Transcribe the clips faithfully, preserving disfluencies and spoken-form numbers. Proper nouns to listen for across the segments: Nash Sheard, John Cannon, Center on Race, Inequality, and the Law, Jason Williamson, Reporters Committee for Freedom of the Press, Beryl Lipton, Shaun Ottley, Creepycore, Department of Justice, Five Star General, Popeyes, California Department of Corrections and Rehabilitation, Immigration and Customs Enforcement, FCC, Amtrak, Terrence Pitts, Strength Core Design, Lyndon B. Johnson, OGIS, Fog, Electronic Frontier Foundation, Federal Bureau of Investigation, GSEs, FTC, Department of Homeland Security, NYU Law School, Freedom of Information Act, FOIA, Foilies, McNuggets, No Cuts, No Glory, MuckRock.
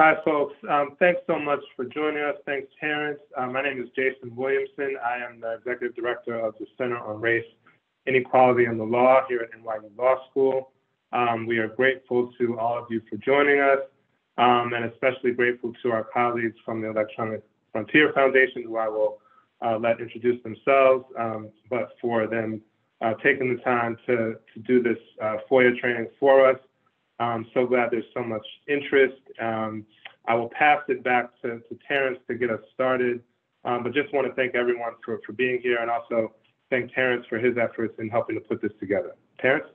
Hi, folks. Um, thanks so much for joining us. Thanks, Terrence. Uh, my name is Jason Williamson. I am the Executive Director of the Center on Race, Inequality, and the Law here at N Y U Law School. Um, we are grateful to all of you for joining us, um, and especially grateful to our colleagues from the Electronic Frontier Foundation, who I will uh, let introduce themselves, um, but for them uh, taking the time to, to do this uh, FOIA training for us. I'm so glad there's so much interest. Um, I will pass it back to, to Terrence to get us started, um, but just want to thank everyone for, for being here, and also thank Terrence for his efforts in helping to put this together. Terrence?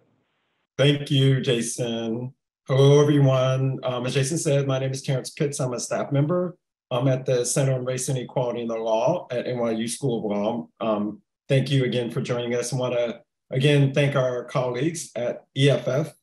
Thank you, Jason. Hello, everyone. Um, as Jason said, my name is Terrence Pitts. I'm a staff member. I'm at the Center on Race, Inequality, and the Law at N Y U School of Law. Um, thank you again for joining us. I want to, again, thank our colleagues at E F F,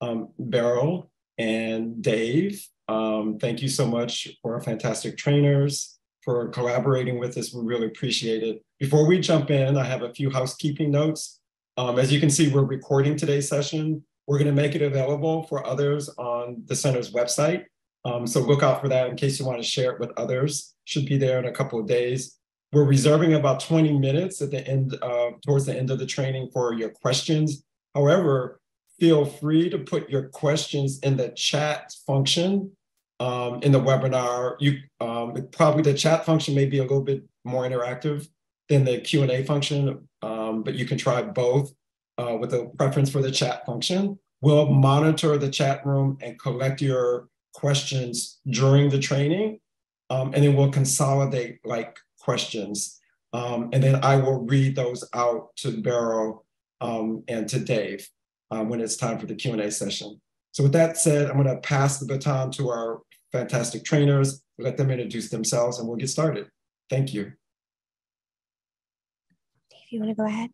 Um, Beryl and Dave. Um, thank you so much for our fantastic trainers, for collaborating with us. We really appreciate it. Before we jump in, I have a few housekeeping notes. Um, as you can see, we're recording today's session. We're going to make it available for others on the center's website. Um, so look out for that in case you want to share it with others. Should be there in a couple of days. We're reserving about twenty minutes at the end, uh, towards the end of the training for your questions. However, feel free to put your questions in the chat function um, in the webinar. You um, probably the chat function may be a little bit more interactive than the Q and A function, um, but you can try both uh, with a preference for the chat function. We'll monitor the chat room and collect your questions during the training, um, and then we'll consolidate like questions. Um, and then I will read those out to Beryl um, and to Dave. Um, when it's time for the Q and A session. So with that said, I'm going to pass the baton to our fantastic trainers, let them introduce themselves, and we'll get started. Thank you. Dave, you want to go ahead?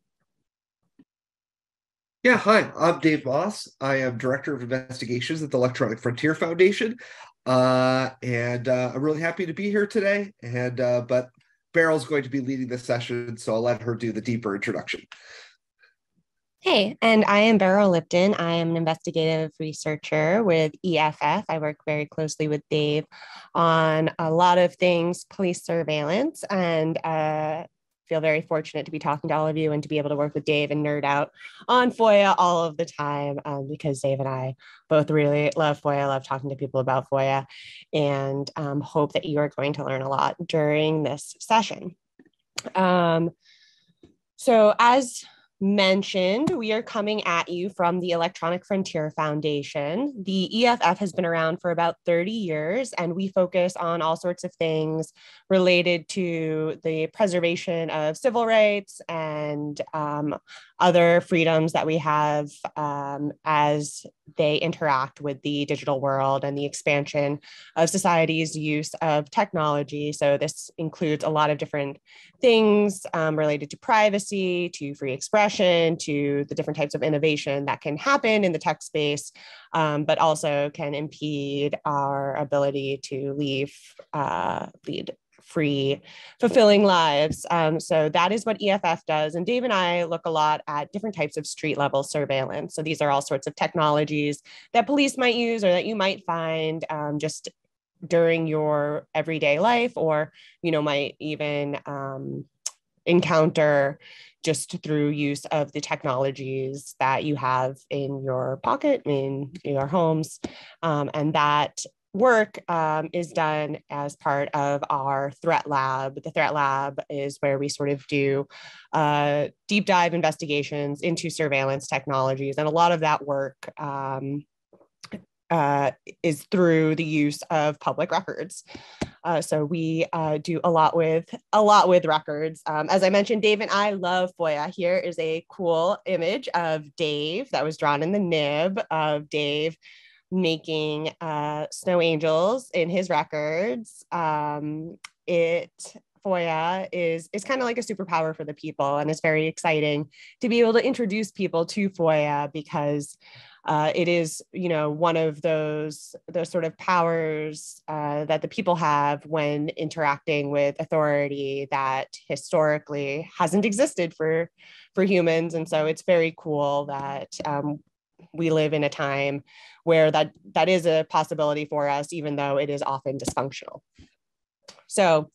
Yeah, hi, I'm Dave Moss. I am Director of Investigations at the Electronic Frontier Foundation, uh, and uh, I'm really happy to be here today, and uh, but Beryl's going to be leading this session, so I'll let her do the deeper introduction. Hey, and I am Beryl Lipton. I am an investigative researcher with E F F. I work very closely with Dave on a lot of things, police surveillance, and uh, feel very fortunate to be talking to all of you and to be able to work with Dave and nerd out on FOIA all of the time, um, because Dave and I both really love FOIA, love talking to people about FOIA, and um, hope that you are going to learn a lot during this session. Um, so as mentioned, we are coming at you from the Electronic Frontier Foundation. The E F F has been around for about thirty years, and we focus on all sorts of things related to the preservation of civil rights and um, other freedoms that we have um, as they interact with the digital world and the expansion of society's use of technology. So this includes a lot of different things um, related to privacy, to free expression, to the different types of innovation that can happen in the tech space, um, but also can impede our ability to leave, uh, lead free, fulfilling lives. Um, so that is what E F F does. And Dave and I look a lot at different types of street level surveillance. So these are all sorts of technologies that police might use or that you might find um, just during your everyday life, or, you know, might even um, encounter just through use of the technologies that you have in your pocket, in your homes. Um, and that work um, is done as part of our threat lab. The threat lab is where we sort of do uh, deep dive investigations into surveillance technologies. And a lot of that work um, uh, is through the use of public records. Uh, so we uh, do a lot with a lot with records. Um, as I mentioned, Dave and I love FOIA. Here is a cool image of Dave that was drawn in the nib of Dave making uh, snow angels in his records. Um, it FOIA is is kind of like a superpower for the people, and it's very exciting to be able to introduce people to FOIA, because Uh, it is, you know, one of those, those sort of powers uh, that the people have when interacting with authority that historically hasn't existed for, for humans. And so it's very cool that um, we live in a time where that, that is a possibility for us, even though it is often dysfunctional. So,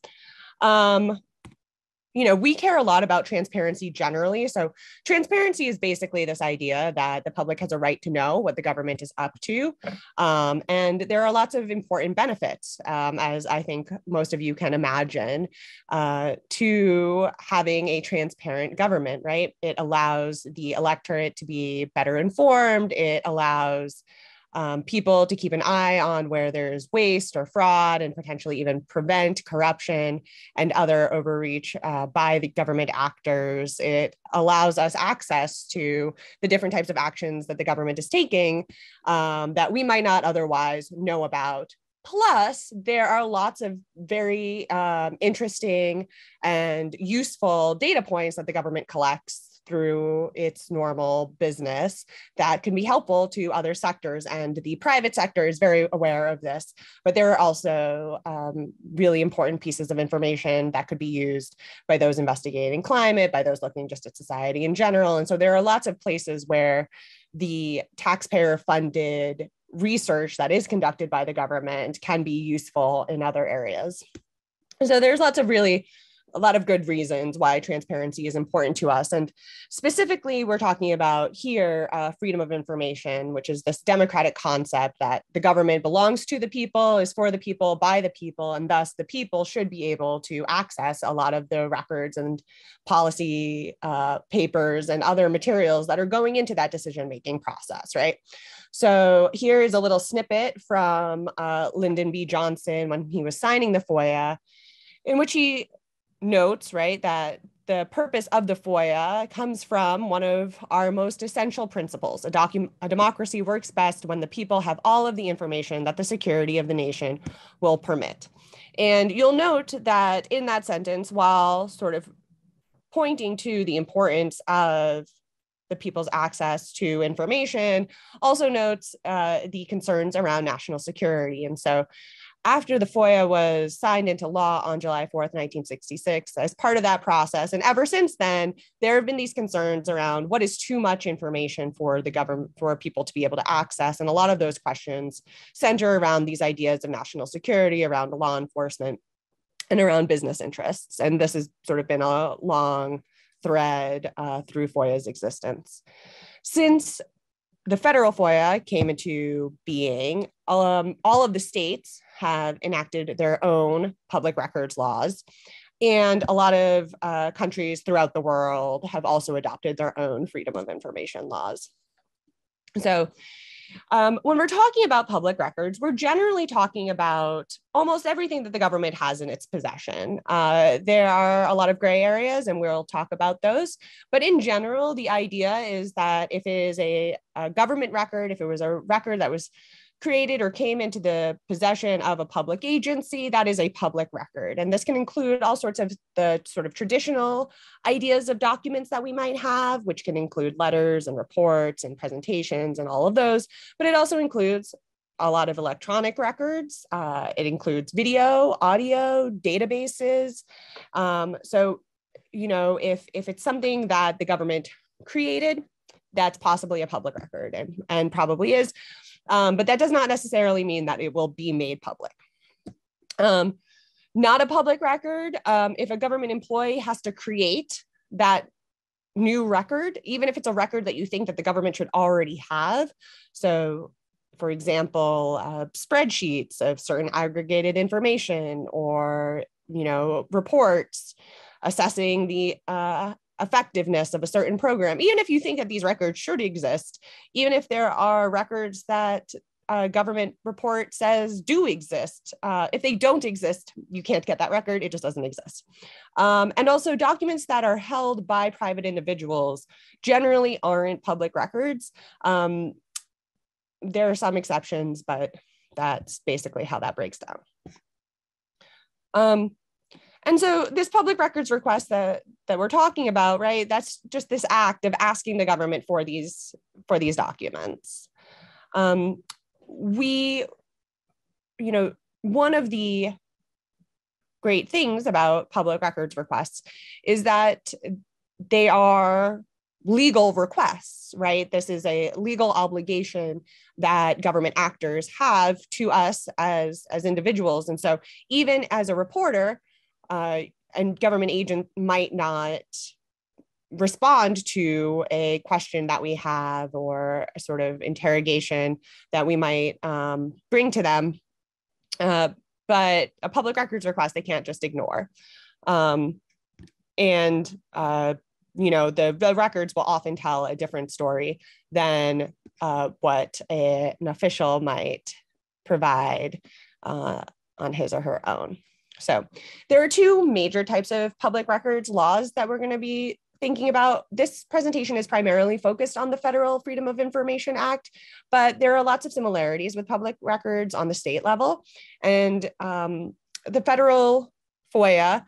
um, you know, we care a lot about transparency generally. So transparency is basically this idea that the public has a right to know what the government is up to. Um, and there are lots of important benefits, um, as I think most of you can imagine, uh, to having a transparent government, right? It allows the electorate to be better informed. It allows Um, people to keep an eye on where there's waste or fraud and potentially even prevent corruption and other overreach uh, by the government actors. It allows us access to the different types of actions that the government is taking um, that we might not otherwise know about. Plus, there are lots of very um, interesting and useful data points that the government collects through its normal business that can be helpful to other sectors. And the private sector is very aware of this, but there are also um, really important pieces of information that could be used by those investigating climate, by those looking just at society in general. And so there are lots of places where the taxpayer-funded research that is conducted by the government can be useful in other areas. So there's lots of really a lot of good reasons why transparency is important to us. And specifically, we're talking about here uh, freedom of information, which is this democratic concept that the government belongs to the people, is for the people, by the people, and thus the people should be able to access a lot of the records and policy uh, papers and other materials that are going into that decision-making process, right? So here is a little snippet from uh, Lyndon B. Johnson when he was signing the FOIA, in which he notes, right, that the purpose of the FOIA comes from one of our most essential principles. A, docu a democracy works best when the people have all of the information that the security of the nation will permit. And you'll note that in that sentence, while sort of pointing to the importance of the people's access to information, also notes uh, the concerns around national security. And so after the FOIA was signed into law on July fourth, nineteen sixty-six, as part of that process, and ever since then, there have been these concerns around what is too much information for the government, for people to be able to access. And a lot of those questions center around these ideas of national security, around law enforcement, and around business interests. And this has sort of been a long thread uh, through FOIA's existence. Since the federal FOIA came into being, um, all of the states have enacted their own public records laws, and a lot of uh, countries throughout the world have also adopted their own freedom of information laws. So um, when we're talking about public records, we're generally talking about almost everything that the government has in its possession. Uh, there are a lot of gray areas, and we'll talk about those. But in general, the idea is that if it is a, a government record, if it was a record that was created or came into the possession of a public agency, that is a public record. And this can include all sorts of the sort of traditional ideas of documents that we might have, which can include letters and reports and presentations and all of those. But it also includes a lot of electronic records. Uh, it includes video, audio, databases. Um, so, you know, if, if it's something that the government created, that's possibly a public record, and, and probably is. Um, but that does not necessarily mean that it will be made public. Um, not a public record, um, if a government employee has to create that new record, even if it's a record that you think that the government should already have. So, for example, uh, spreadsheets of certain aggregated information, or, you know, reports assessing the uh, effectiveness of a certain program. Even if you think that these records should exist, even if there are records that a government report says do exist, uh, if they don't exist, you can't get that record, it just doesn't exist. Um, and also documents that are held by private individuals generally aren't public records. Um, there are some exceptions, but that's basically how that breaks down. Um, And so this public records request that, that we're talking about, right, that's just this act of asking the government for these, for these documents. Um, we, you know, one of the great things about public records requests is that they are legal requests, right? This is a legal obligation that government actors have to us as, as individuals. And so even as a reporter, uh, and government agent might not respond to a question that we have or a sort of interrogation that we might um, bring to them. Uh, but a public records request, they can't just ignore. Um, and, uh, you know, the, the records will often tell a different story than uh, what a, an official might provide uh, on his or her own. So there are two major types of public records laws that we're going to be thinking about. This presentation is primarily focused on the Federal Freedom of Information Act, but there are lots of similarities with public records on the state level. And um, the federal FOIA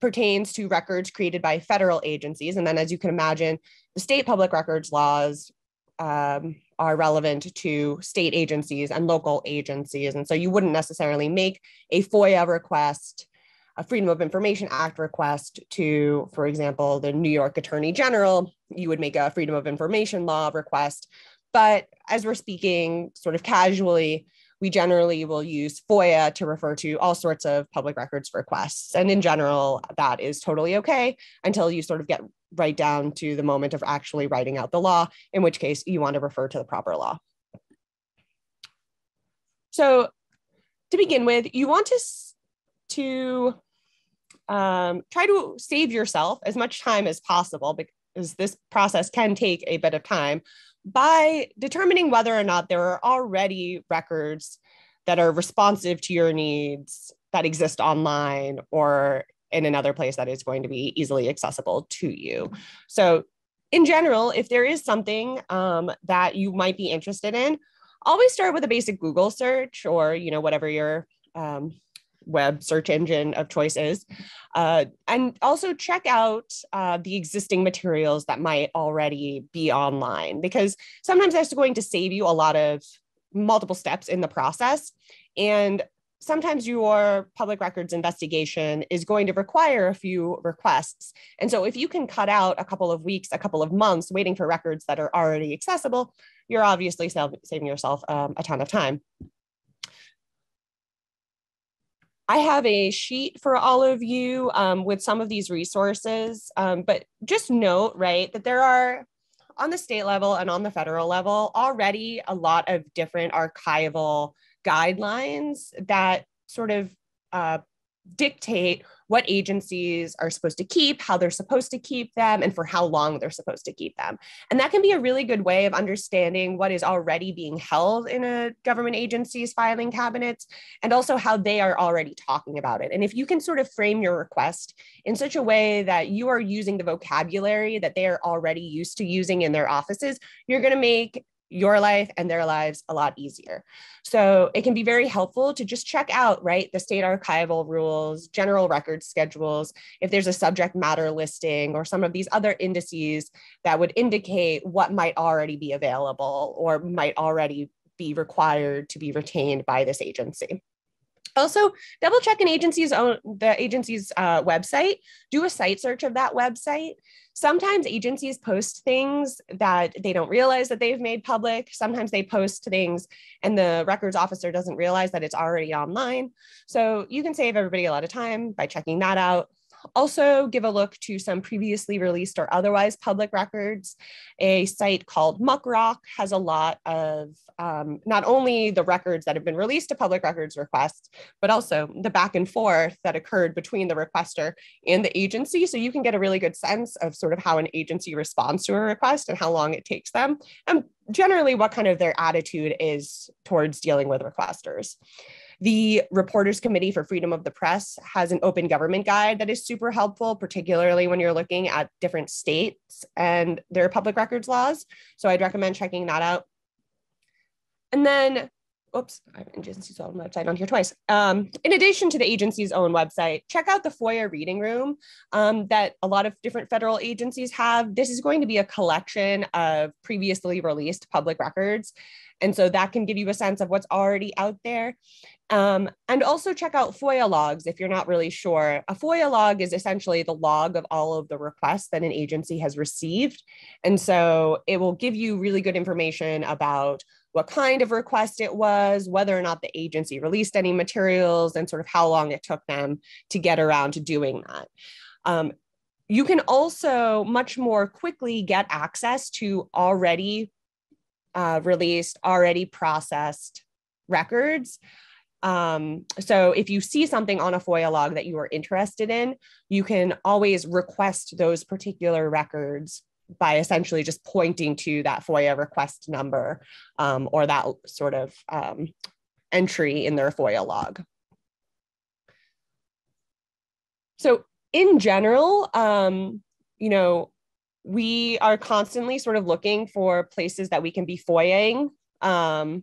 pertains to records created by federal agencies. And then, as you can imagine, the state public records laws um, are relevant to state agencies and local agencies. And so you wouldn't necessarily make a FOIA request, a Freedom of Information Act request to, for example, the New York Attorney General. You would make a Freedom of Information Law request. But as we're speaking sort of casually, we generally will use FOIA to refer to all sorts of public records requests. And in general, that is totally okay until you sort of get right down to the moment of actually writing out the law, in which case you want to refer to the proper law. So to begin with, you want to to um, try to save yourself as much time as possible, because this process can take a bit of time, by determining whether or not there are already records that are responsive to your needs that exist online or in another place that is going to be easily accessible to you. So in general, if there is something um, that you might be interested in, always start with a basic Google search or, you know, whatever your um, web search engine of choice is. Uh, and also check out uh, the existing materials that might already be online, because sometimes that's going to save you a lot of multiple steps in the process. And sometimes your public records investigation is going to require a few requests. And so if you can cut out a couple of weeks, a couple of months waiting for records that are already accessible, you're obviously saving yourself um, a ton of time. I have a sheet for all of you um, with some of these resources, um, but just note, right, that there are, on the state level and on the federal level, already a lot of different archival guidelines that sort of uh, dictate what agencies are supposed to keep, how they're supposed to keep them, and for how long they're supposed to keep them. And that can be a really good way of understanding what is already being held in a government agency's filing cabinets, and also how they are already talking about it. And if you can sort of frame your request in such a way that you are using the vocabulary that they are already used to using in their offices, you're going to make your life and their lives a lot easier. So it can be very helpful to just check out, right, the state archival rules, general record schedules, if there's a subject matter listing or some of these other indices that would indicate what might already be available or might already be required to be retained by this agency. Also, double check an agency's own, the agency's uh, website. Do a site search of that website. Sometimes agencies post things that they don't realize that they've made public. Sometimes they post things and the records officer doesn't realize that it's already online. So you can save everybody a lot of time by checking that out. Also, give a look to some previously released or otherwise public records. A site called MuckRock has a lot of um, not only the records that have been released to public records requests, but also the back and forth that occurred between the requester and the agency. So you can get a really good sense of sort of how an agency responds to a request and how long it takes them, and generally what kind of their attitude is towards dealing with requesters. The Reporters Committee for Freedom of the Press has an open government guide that is super helpful, particularly when you're looking at different states and their public records laws. So I'd recommend checking that out. And then Oops, I have agency's own website on here twice. Um, in addition to the agency's own website, check out the FOIA reading room um, that a lot of different federal agencies have. This is going to be a collection of previously released public records. And so that can give you a sense of what's already out there. Um, and also check out FOIA logs if you're not really sure. A FOIA log is essentially the log of all of the requests that an agency has received. And so it will give you really good information about what kind of request it was, whether or not the agency released any materials, and sort of how long it took them to get around to doing that. Um, you can also much more quickly get access to already uh, released, already processed records. Um, so if you see something on a FOIA log that you are interested in, you can always request those particular records by essentially just pointing to that FOIA request number um, or that sort of um, entry in their FOIA log. So in general, um, you know, we are constantly sort of looking for places that we can be FOIAing, um,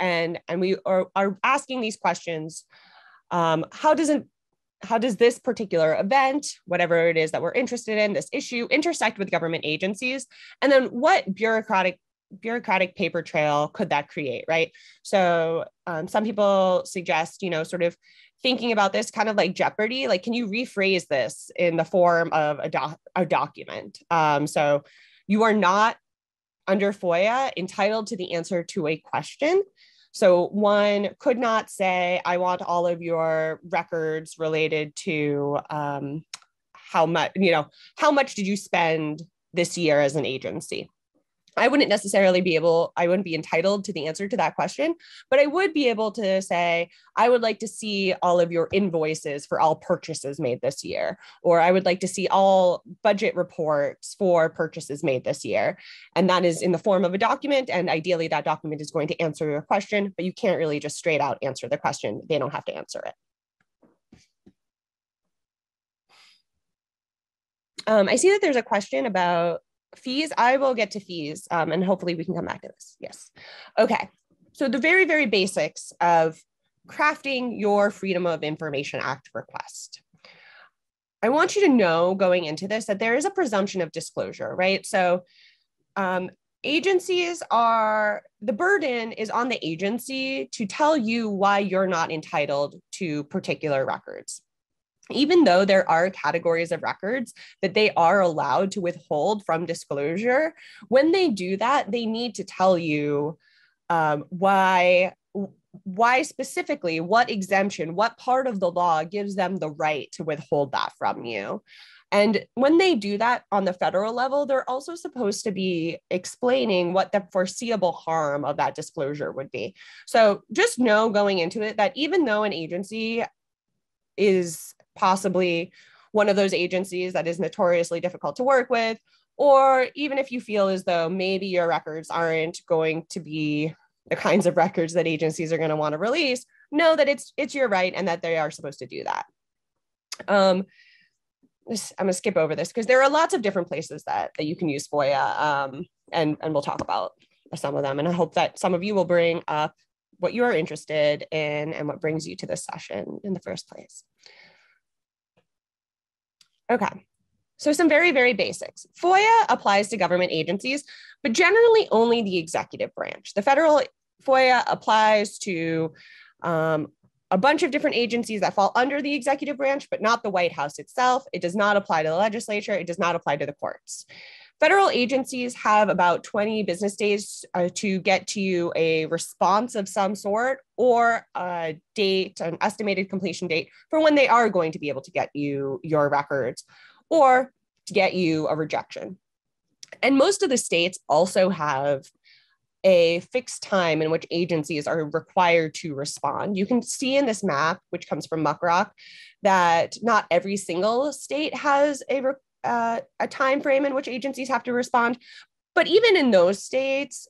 and, and we are, are asking these questions. Um, how does it How does this particular event, whatever it is that we're interested in, this issue, intersect with government agencies? And then what bureaucratic bureaucratic paper trail could that create, right? So um, some people suggest, you know, sort of thinking about this kind of like Jeopardy, like, can you rephrase this in the form of a, doc a document? Um, so you are not under FOIA entitled to the answer to a question. So one could not say, I want all of your records related to um, how much, you know, how much did you spend this year as an agency? I wouldn't necessarily be able, I wouldn't be entitled to the answer to that question, but I would be able to say, I would like to see all of your invoices for all purchases made this year, or I would like to see all budget reports for purchases made this year. And that is in the form of a document. And ideally that document is going to answer your question, but you can't really just straight out answer the question. They don't have to answer it. Um, I see that there's a question about fees. I will get to fees um, and hopefully we can come back to this. Yes. Okay. So the very, very basics of crafting your Freedom of Information Act request. I want you to know going into this that there is a presumption of disclosure, right? So um, agencies are, the burden is on the agency to tell you why you're not entitled to particular records. Even though there are categories of records that they are allowed to withhold from disclosure, when they do that, they need to tell you um, why, why specifically, what exemption, what part of the law gives them the right to withhold that from you. And when they do that on the federal level, they're also supposed to be explaining what the foreseeable harm of that disclosure would be. So just know going into it that even though an agency is possibly one of those agencies that is notoriously difficult to work with, or even if you feel as though maybe your records aren't going to be the kinds of records that agencies are going to want to release, know that it's it's your right and that they are supposed to do that. Um, this, I'm going to skip over this because there are lots of different places that, that you can use FOIA, um, and, and we'll talk about some of them. And I hope that some of you will bring up what you are interested in and what brings you to this session in the first place. Okay, so some very, very basics. FOIA applies to government agencies, but generally only the executive branch. The federal FOIA applies to um, a bunch of different agencies that fall under the executive branch, but not the White House itself. It does not apply to the legislature. It does not apply to the courts. Federal agencies have about twenty business days uh, to get to you a response of some sort or a date, an estimated completion date for when they are going to be able to get you your records or to get you a rejection. And most of the states also have a fixed time in which agencies are required to respond. You can see in this map, which comes from MuckRock, that not every single state has a requirement. Uh, a time frame in which agencies have to respond. But even in those states,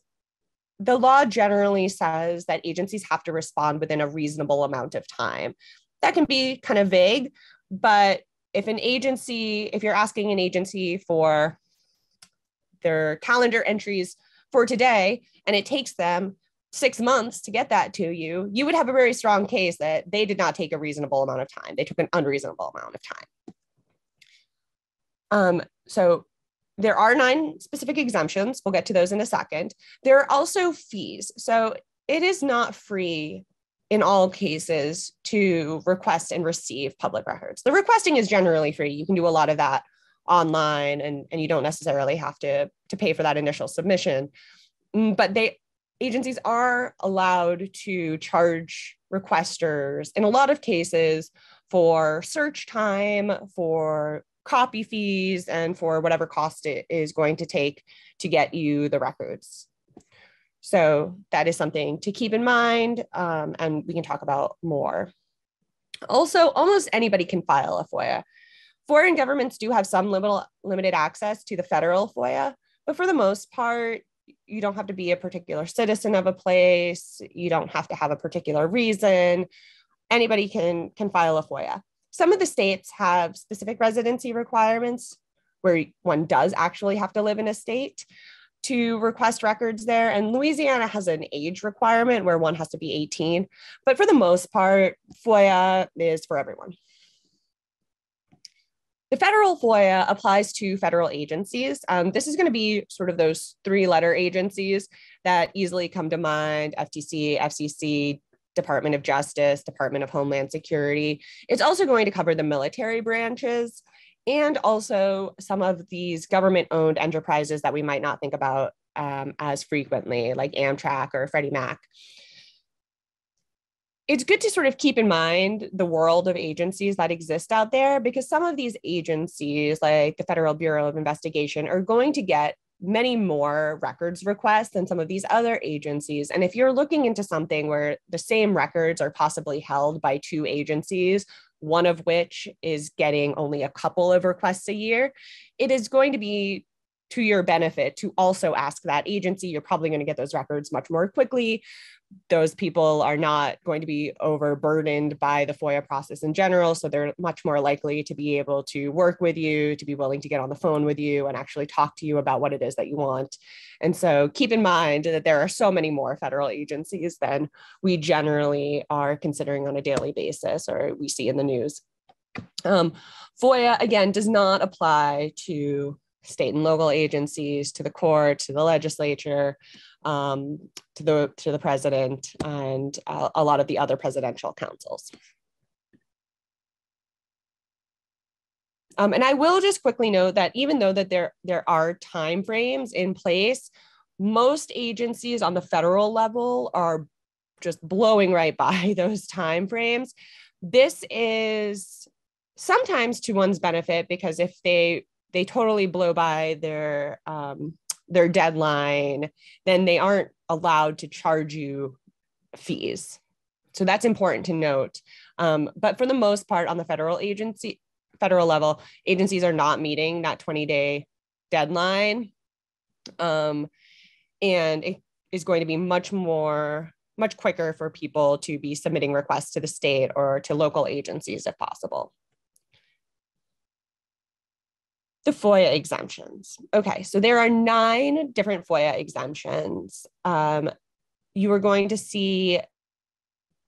the law generally says that agencies have to respond within a reasonable amount of time. That can be kind of vague, but if an agency, if you're asking an agency for their calendar entries for today, and it takes them six months to get that to you, you would have a very strong case that they did not take a reasonable amount of time. They took an unreasonable amount of time. Um, so there are nine specific exemptions. We'll get to those in a second. There are also fees. So it is not free in all cases to request and receive public records. The requesting is generally free. You can do a lot of that online, and, and you don't necessarily have to, to pay for that initial submission. But they agencies are allowed to charge requesters in a lot of cases for search time, for copy fees, and for whatever cost it is going to take to get you the records. So that is something to keep in mind, um, and we can talk about more. Also, almost anybody can file a FOIA. Foreign governments do have some limited access to the federal FOIA, but for the most part, you don't have to be a particular citizen of a place. You don't have to have a particular reason. Anybody can, can file a FOIA. Some of the states have specific residency requirements where one does actually have to live in a state to request records there. And Louisiana has an age requirement where one has to be eighteen. But for the most part, FOIA is for everyone. The federal FOIA applies to federal agencies. Um, this is going to be sort of those three-letter agencies that easily come to mind: F T C, F C C, Department of Justice, Department of Homeland Security. It's also going to cover the military branches and also some of these government-owned enterprises that we might not think about um, as frequently, like Amtrak or Freddie Mac. It's good to sort of keep in mind the world of agencies that exist out there, because some of these agencies, like the Federal Bureau of Investigation, are going to get many more records requests than some of these other agencies. And if you're looking into something where the same records are possibly held by two agencies, one of which is getting only a couple of requests a year, it is going to be to your benefit to also ask that agency. You're probably going to get those records much more quickly. Those people are not going to be overburdened by the FOIA process in general, so they're much more likely to be able to work with you, to be willing to get on the phone with you and actually talk to you about what it is that you want. And so keep in mind that there are so many more federal agencies than we generally are considering on a daily basis or we see in the news. Um, FOIA, again, does not apply to state and local agencies, to the court, to the legislature, um, to the to the president, and uh, a lot of the other presidential councils. Um, and I will just quickly note that even though that there there are timeframes in place, most agencies on the federal level are just blowing right by those timeframes. This is sometimes to one's benefit, because if they they totally blow by their, um, their deadline, then they aren't allowed to charge you fees. So that's important to note. Um, but for the most part, on the federal agency, federal level, agencies are not meeting that twenty day deadline. Um, and it is going to be much more, much quicker for people to be submitting requests to the state or to local agencies if possible. The FOIA exemptions. Okay, so there are nine different FOIA exemptions. Um, you are going to see,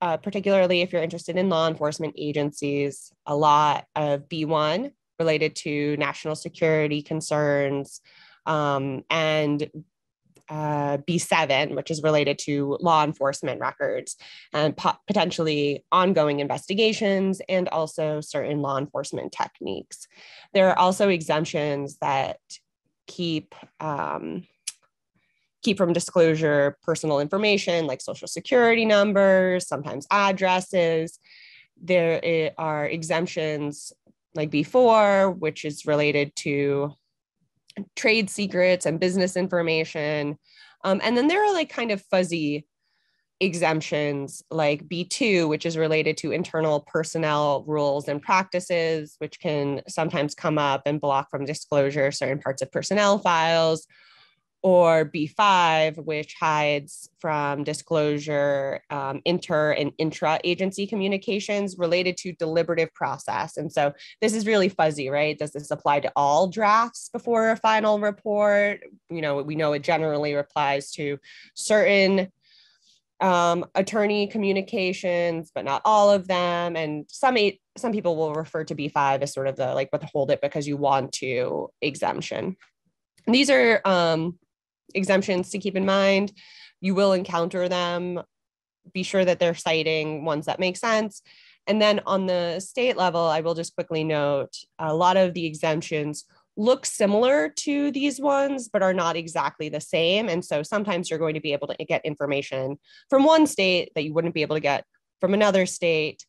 uh, particularly if you're interested in law enforcement agencies, a lot of B one related to national security concerns, um, and uh, B seven, which is related to law enforcement records and po potentially ongoing investigations, and also certain law enforcement techniques. There are also exemptions that keep, um, keep from disclosure personal information like social security numbers, sometimes addresses. There are exemptions like B four, which is related to trade secrets and business information. Um, and then there are like kind of fuzzy exemptions like B two, which is related to internal personnel rules and practices, which can sometimes come up and block from disclosure certain parts of personnel files, or B five, which hides from disclosure um, inter and intra-agency communications related to deliberative process. And so this is really fuzzy, right? Does this apply to all drafts before a final report? You know, we know it generally applies to certain um, attorney communications, but not all of them. And some some people will refer to B five as sort of the like withhold it because you want to exemption. And these are um, exemptions to keep in mind. You will encounter them. Be sure that they're citing ones that make sense. And then on the state level, I will just quickly note a lot of the exemptions look similar to these ones, but are not exactly the same. And so sometimes you're going to be able to get information from one state that you wouldn't be able to get from another state.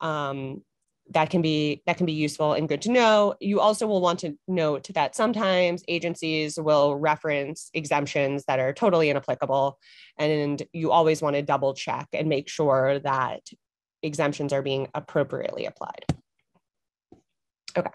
Um, that can be that can be useful and good to know. You also will want to note that sometimes agencies will reference exemptions that are totally inapplicable. And you always want to double check and make sure that exemptions are being appropriately applied. Okay.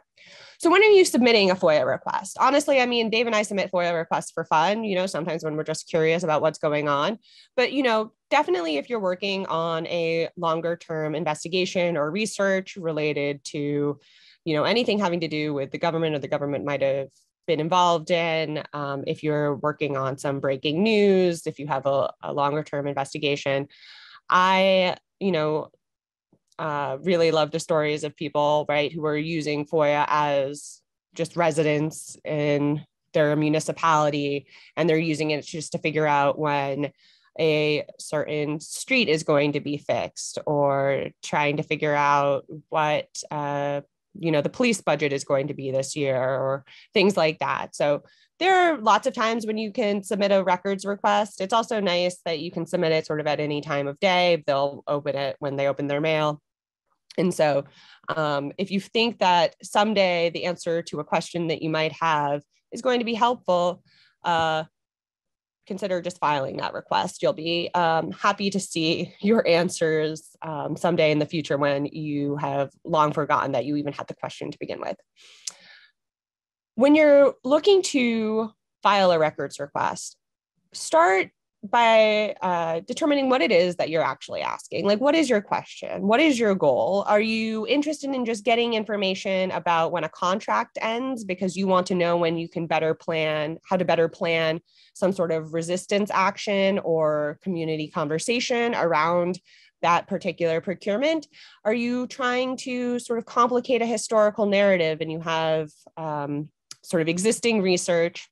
So when are you submitting a FOIA request? Honestly, I mean, Dave and I submit FOIA requests for fun, you know, sometimes when we're just curious about what's going on. But, you know, definitely if you're working on a longer term investigation or research related to, you know, anything having to do with the government or the government might have been involved in, um, if you're working on some breaking news, if you have a, a longer term investigation, I, you know, Uh, really love the stories of people, right, who were using FOIA as just residents in their municipality, and they're using it just to figure out when a certain street is going to be fixed, or trying to figure out what, uh, you know, the police budget is going to be this year, or things like that. So there are lots of times when you can submit a records request. It's also nice that you can submit it sort of at any time of day. They'll open it when they open their mail. And so um, if you think that someday the answer to a question that you might have is going to be helpful, uh, consider just filing that request. You'll be um, happy to see your answers um, someday in the future when you have long forgotten that you even had the question to begin with. When you're looking to file a records request, start by uh, determining what it is that you're actually asking. Like, what is your question? What is your goal? Are you interested in just getting information about when a contract ends because you want to know when you can better plan, how to better plan some sort of resistance action or community conversation around that particular procurement? Are you trying to sort of complicate a historical narrative and you have um, sort of existing research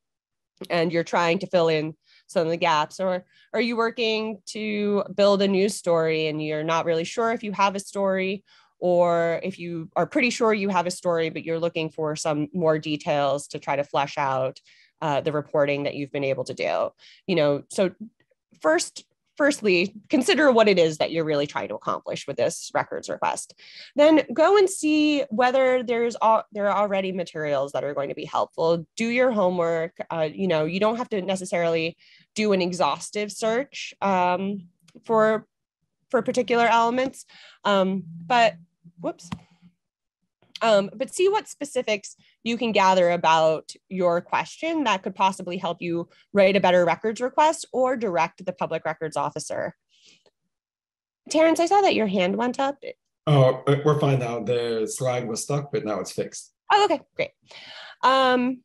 and you're trying to fill in some of the gaps, or are you working to build a news story and you're not really sure if you have a story, or if you are pretty sure you have a story, but you're looking for some more details to try to flesh out uh, the reporting that you've been able to do? You know, so first, firstly, consider what it is that you're really trying to accomplish with this records request. Then go and see whether there's all, there are already materials that are going to be helpful. Do your homework. Uh, you know, you don't have to necessarily do an exhaustive search um, for, for particular elements, um, but whoops. Um, but see what specifics you can gather about your question that could possibly help you write a better records request or direct the public records officer. Terrence, I saw that your hand went up. Oh, we're fine now. The slide was stuck, but now it's fixed. Oh, okay, great. Um,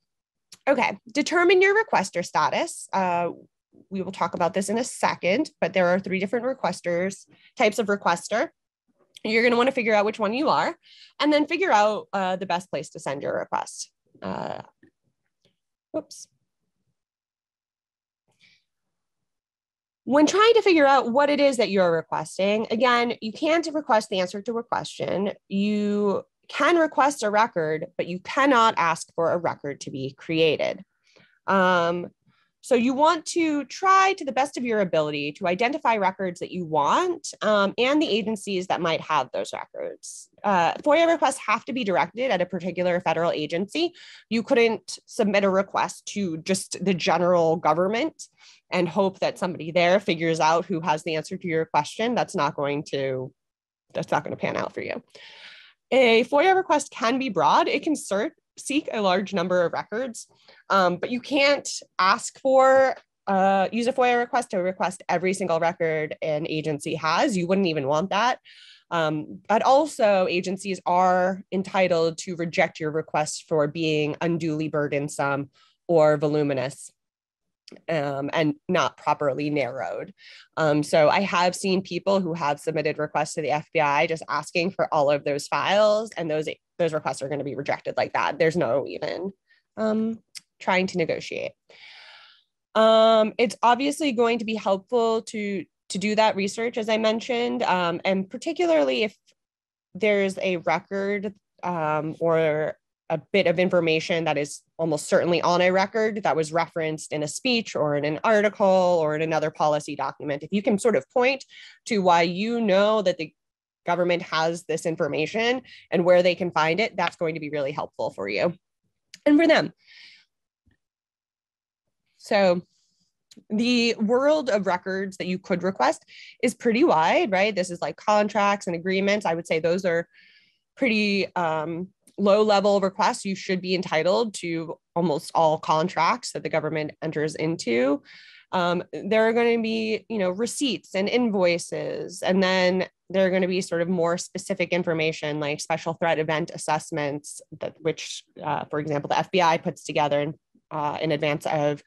okay, determine your requester status. Uh, we will talk about this in a second, but there are three different requesters, types of requester. You're going to want to figure out which one you are, and then figure out uh, the best place to send your request. Uh, whoops. When trying to figure out what it is that you're requesting, again, you can't request the answer to a question. You can request a record, but you cannot ask for a record to be created. Um, So you want to try to the best of your ability to identify records that you want um, and the agencies that might have those records. Uh, FOIA requests have to be directed at a particular federal agency. You couldn't submit a request to just the general government and hope that somebody there figures out who has the answer to your question. That's not going to, that's not going to pan out for you. A FOIA request can be broad. It can search seek a large number of records, um, but you can't ask for, uh, use a FOIA request to request every single record an agency has. You wouldn't even want that. Um, but also agencies are entitled to reject your request for being unduly burdensome or voluminous. Um, and not properly narrowed. Um, so I have seen people who have submitted requests to the F B I just asking for all of those files, and those those requests are going to be rejected like that. There's no even um, trying to negotiate. Um, it's obviously going to be helpful to to do that research, as I mentioned, um, and particularly if there's a record um, or a bit of information that is almost certainly on a record that was referenced in a speech or in an article or in another policy document. If you can sort of point to why you know that the government has this information and where they can find it, that's going to be really helpful for you and for them. So the world of records that you could request is pretty wide, right? This is like contracts and agreements. I would say those are pretty, um, low-level requests. You should be entitled to almost all contracts that the government enters into. Um, there are going to be, you know, receipts and invoices, and then there are going to be sort of more specific information like special threat event assessments, that which, uh, for example, the F B I puts together in, uh, in advance of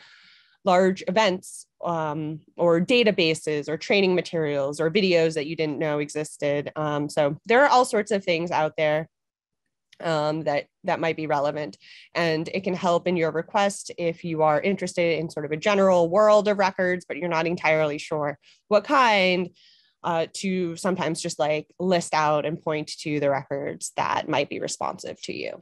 large events, um, or databases or training materials or videos that you didn't know existed. Um, so there are all sorts of things out there um, that, that might be relevant. And it can help in your request if you are interested in sort of a general world of records, but you're not entirely sure what kind, uh, to sometimes just like list out and point to the records that might be responsive to you.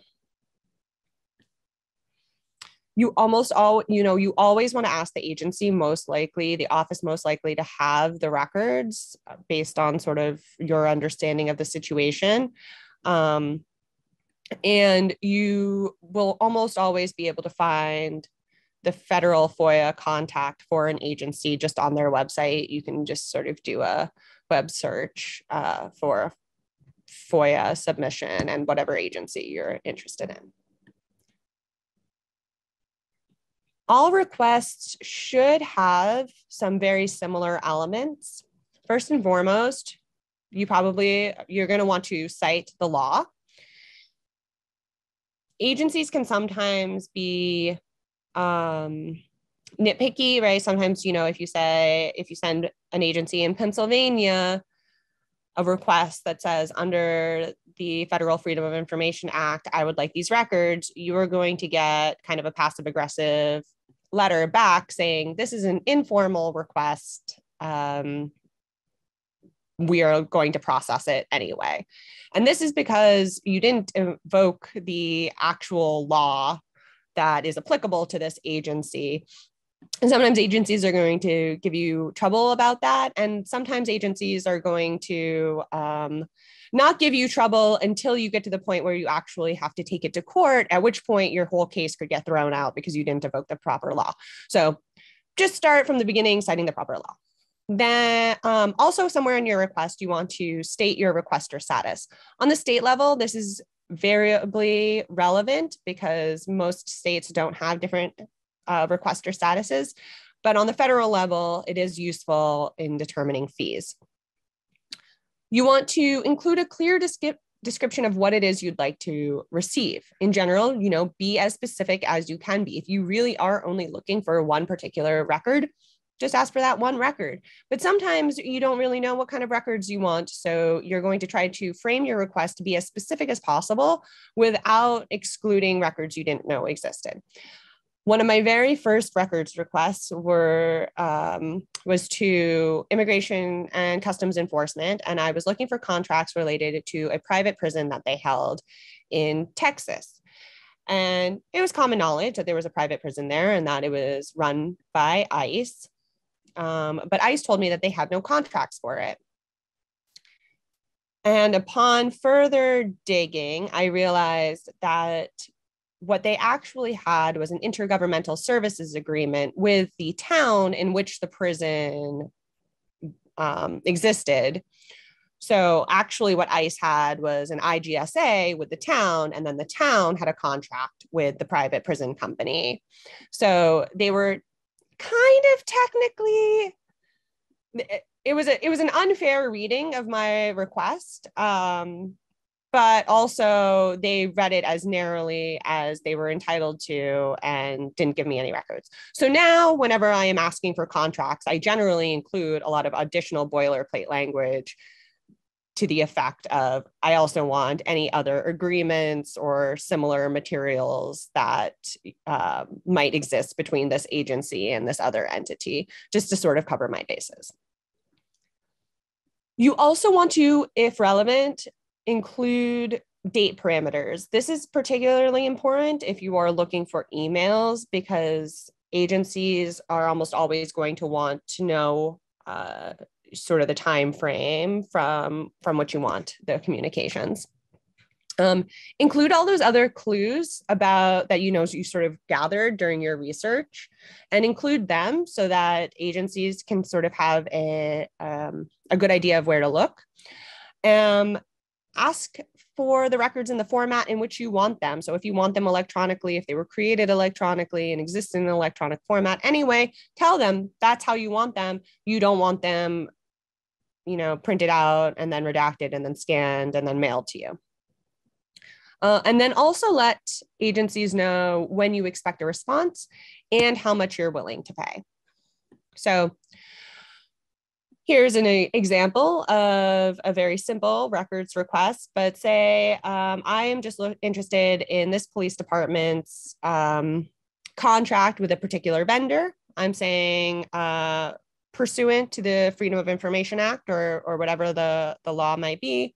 You almost all, you know, you always want to ask the agency most likely, the office most likely to have the records based on sort of your understanding of the situation. Um, And you will almost always be able to find the federal FOIA contact for an agency just on their website. You can just sort of do a web search uh, for FOIA submission and whatever agency you're interested in. All requests should have some very similar elements. First and foremost, you probably, you're going to want to cite the law. Agencies can sometimes be um, nitpicky, right? Sometimes, you know, if you say, if you send an agency in Pennsylvania a request that says under the Federal Freedom of Information Act, I would like these records, you are going to get kind of a passive aggressive letter back saying, this is an informal request. Um, we are going to process it anyway. And this is because you didn't invoke the actual law that is applicable to this agency. And sometimes agencies are going to give you trouble about that. And sometimes agencies are going to um, not give you trouble until you get to the point where you actually have to take it to court, at which point your whole case could get thrown out because you didn't invoke the proper law. So just start from the beginning, citing the proper law. Then um, also somewhere in your request, you want to state your requester status. On the state level, this is variably relevant because most states don't have different uh, requester statuses, but on the federal level, it is useful in determining fees. You want to include a clear description description of what it is you'd like to receive. In general, you know, be as specific as you can be. If you really are only looking for one particular record, just ask for that one record. But sometimes you don't really know what kind of records you want. So you're going to try to frame your request to be as specific as possible without excluding records you didn't know existed. One of my very first records requests were, um, was to Immigration and Customs Enforcement. And I was looking for contracts related to a private prison that they held in Texas. And it was common knowledge that there was a private prison there and that it was run by ICE. Um, but ICE told me that they had no contracts for it. And upon further digging, I realized that what they actually had was an intergovernmental services agreement with the town in which the prison um, existed. So actually what ICE had was an I G S A with the town, and then the town had a contract with the private prison company. So they were kind of technically, it was a, it was an unfair reading of my request, um, but also they read it as narrowly as they were entitled to and didn't give me any records. So now whenever I am asking for contracts, I generally include a lot of additional boilerplate language to the effect of, I also want any other agreements or similar materials that uh, might exist between this agency and this other entity, just to sort of cover my bases. You also want to, if relevant, include date parameters. This is particularly important if you are looking for emails, because agencies are almost always going to want to know uh, sort of the time frame from, from what you want, the communications. Um, include all those other clues about that you know you sort of gathered during your research, and include them so that agencies can sort of have a, um, a good idea of where to look. Um, ask for the records in the format in which you want them. So if you want them electronically, if they were created electronically and exist in an electronic format anyway, tell them that's how you want them. You don't want them, you know, printed out and then redacted and then scanned and then mailed to you. Uh, and then also let agencies know when you expect a response and how much you're willing to pay. So here's an example of a very simple records request, but say um, I am just interested in this police department's um, contract with a particular vendor. I'm saying uh, pursuant to the Freedom of Information Act or, or whatever the, the law might be,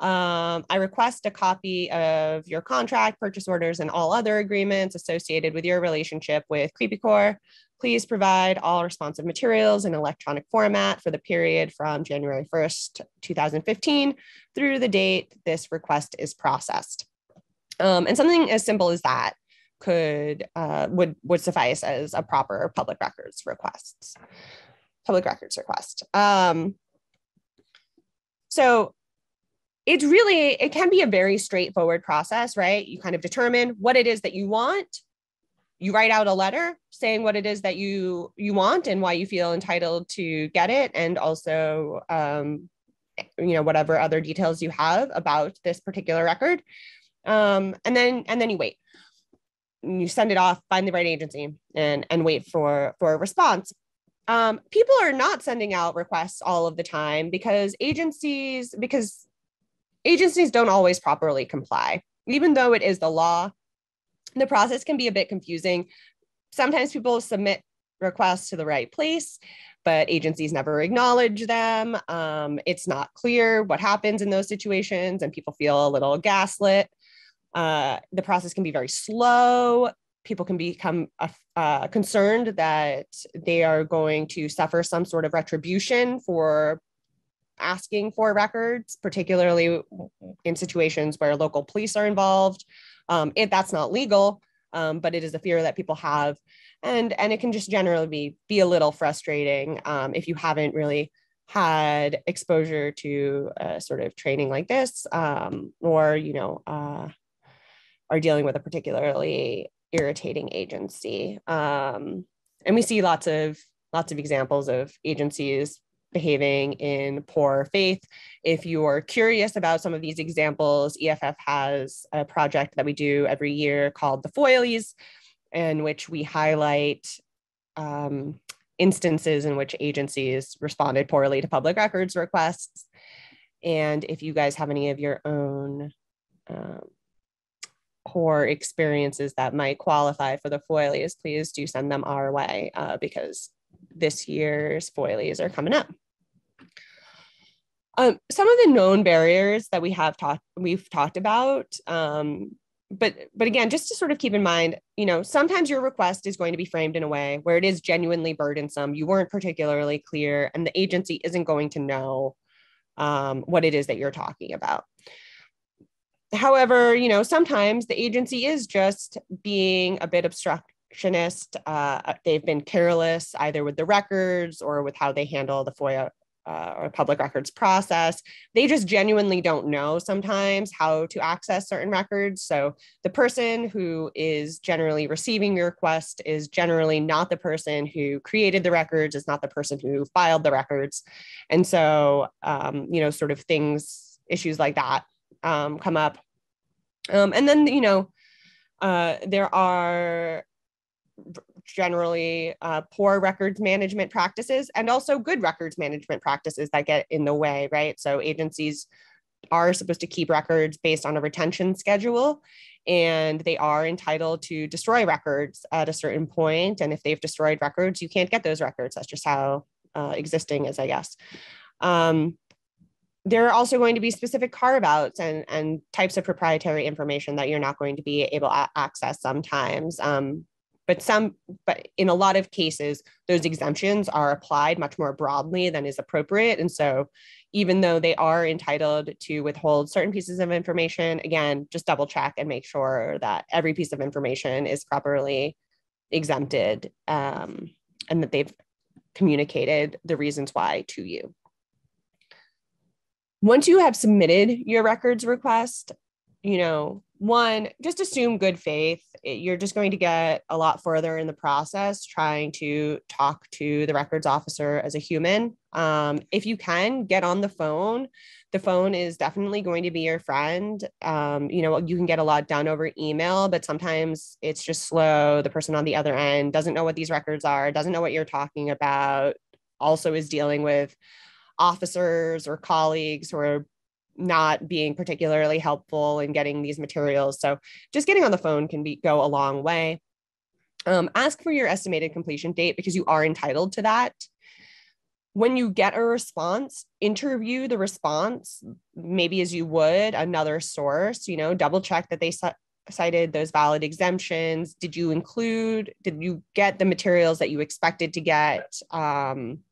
um, I request a copy of your contract, purchase orders, and all other agreements associated with your relationship with Creepycore. Please provide all responsive materials in electronic format for the period from January first, two thousand fifteen through the date this request is processed. Um, and something as simple as that could uh, would, would suffice as a proper public records requests, public records request. Um, so it's really, it can be a very straightforward process, right? You kind of determine what it is that you want. You write out a letter saying what it is that you, you want and why you feel entitled to get it, and also, um, you know, whatever other details you have about this particular record. Um, and then, and then you wait, you send it off, find the right agency, and, and wait for, for a response. Um, people are not sending out requests all of the time because agencies, because agencies don't always properly comply, even though it is the law. The process can be a bit confusing. Sometimes people submit requests to the right place, but agencies never acknowledge them. Um, it's not clear what happens in those situations, and people feel a little gaslit. Uh, the process can be very slow. People can become uh, uh, concerned that they are going to suffer some sort of retribution for asking for records, particularly in situations where local police are involved. Um, if that's not legal, um, but it is a fear that people have, and and it can just generally be be a little frustrating um, if you haven't really had exposure to uh, sort of training like this, um, or you know uh, are dealing with a particularly irritating agency. Um, and we see lots of lots of examples of agencies behaving in poor faith. If you are curious about some of these examples, E F F has a project that we do every year called the Foilies, in which we highlight um, instances in which agencies responded poorly to public records requests. And if you guys have any of your own um, poor experiences that might qualify for the Foilies, please do send them our way, uh, because this year's Foilies are coming up. Um, some of the known barriers that we have talked we've talked about, um, but but again, just to sort of keep in mind, you know, sometimes your request is going to be framed in a way where it is genuinely burdensome. You weren't particularly clear, and the agency isn't going to know um, what it is that you're talking about. However, you know, sometimes the agency is just being a bit obstructive. Uh, they've been careless either with the records or with how they handle the FOIA uh, or public records process. They just genuinely don't know sometimes how to access certain records. So the person who is generally receiving your request is generally not the person who created the records, is not the person who filed the records. And so, um, you know, sort of things, issues like that um, come up. Um, and then, you know, uh, there are generally uh, poor records management practices and also good records management practices that get in the way, right? So agencies are supposed to keep records based on a retention schedule, and they are entitled to destroy records at a certain point. And if they've destroyed records, you can't get those records. That's just how uh, existing is, I guess. Um, there are also going to be specific carve-outs and, and types of proprietary information that you're not going to be able to access sometimes. Um, But some, but in a lot of cases, those exemptions are applied much more broadly than is appropriate. And so even though they are entitled to withhold certain pieces of information, again, just double check and make sure that every piece of information is properly exempted um, and that they've communicated the reasons why to you. Once you have submitted your records request, you know, one, just assume good faith. You're just going to get a lot further in the process trying to talk to the records officer as a human. Um, if you can, get on the phone. The phone is definitely going to be your friend. Um, you know, you can get a lot done over email, but sometimes it's just slow. The person on the other end doesn't know what these records are, doesn't know what you're talking about, also is dealing with officers or colleagues who are not being particularly helpful in getting these materials. So just getting on the phone can be go a long way. Um, ask for your estimated completion date because you are entitled to that. When you get a response, interview the response, maybe as you would another source, you know, double check that they cited those valid exemptions. Did you include, did you get the materials that you expected to get? Um,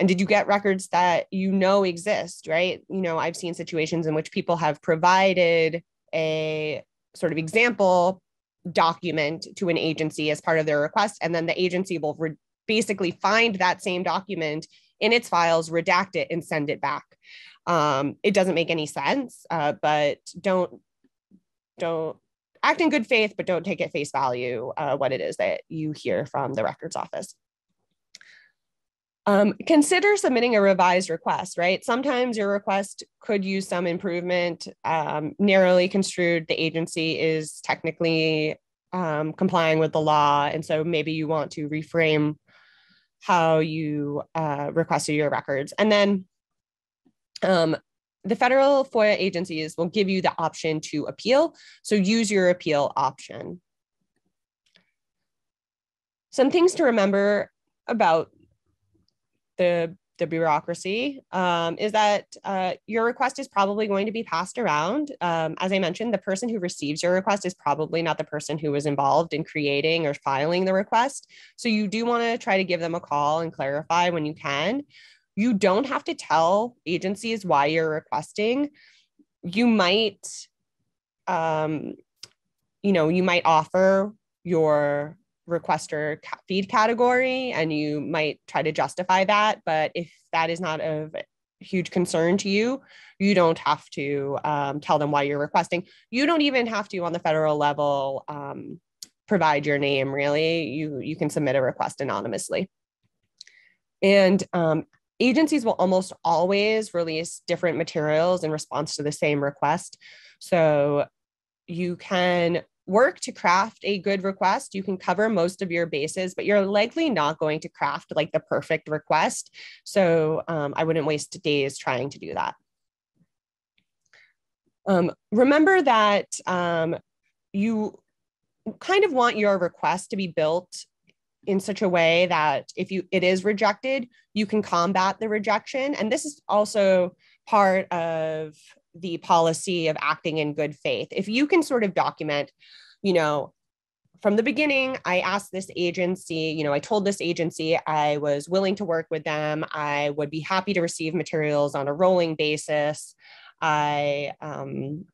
And did you get records that you know exist, right? You know, I've seen situations in which people have provided a sort of example document to an agency as part of their request, and then the agency will basically find that same document in its files, redact it, and send it back. Um, it doesn't make any sense, uh, but don't, don't act in good faith, but don't take at face value uh, what it is that you hear from the records office. Um, consider submitting a revised request, right? Sometimes your request could use some improvement. Um, narrowly construed, the agency is technically um, complying with the law. And so maybe you want to reframe how you uh, requested your records. And then um, the federal FOIA agencies will give you the option to appeal. So use your appeal option. Some things to remember about The, the bureaucracy um, is that uh, your request is probably going to be passed around. Um, as I mentioned, the person who receives your request is probably not the person who was involved in creating or filing the request. So you do want to try to give them a call and clarify when you can. You don't have to tell agencies why you're requesting. You might, um, you know, you might offer your requester feed category, and you might try to justify that. But if that is not of huge concern to you, you don't have to um, tell them why you're requesting. You don't even have to, on the federal level, um, provide your name, really. You, you can submit a request anonymously. And um, agencies will almost always release different materials in response to the same request. So you can work to craft a good request. You can cover most of your bases, but you're likely not going to craft like the perfect request. So um, I wouldn't waste days trying to do that. Um, remember that um, you kind of want your request to be built in such a way that if you it is rejected, you can combat the rejection. And this is also part of the policy of acting in good faith. If you can sort of document, you know, from the beginning, I asked this agency, you know, I told this agency I was willing to work with them. I would be happy to receive materials on a rolling basis. I, um,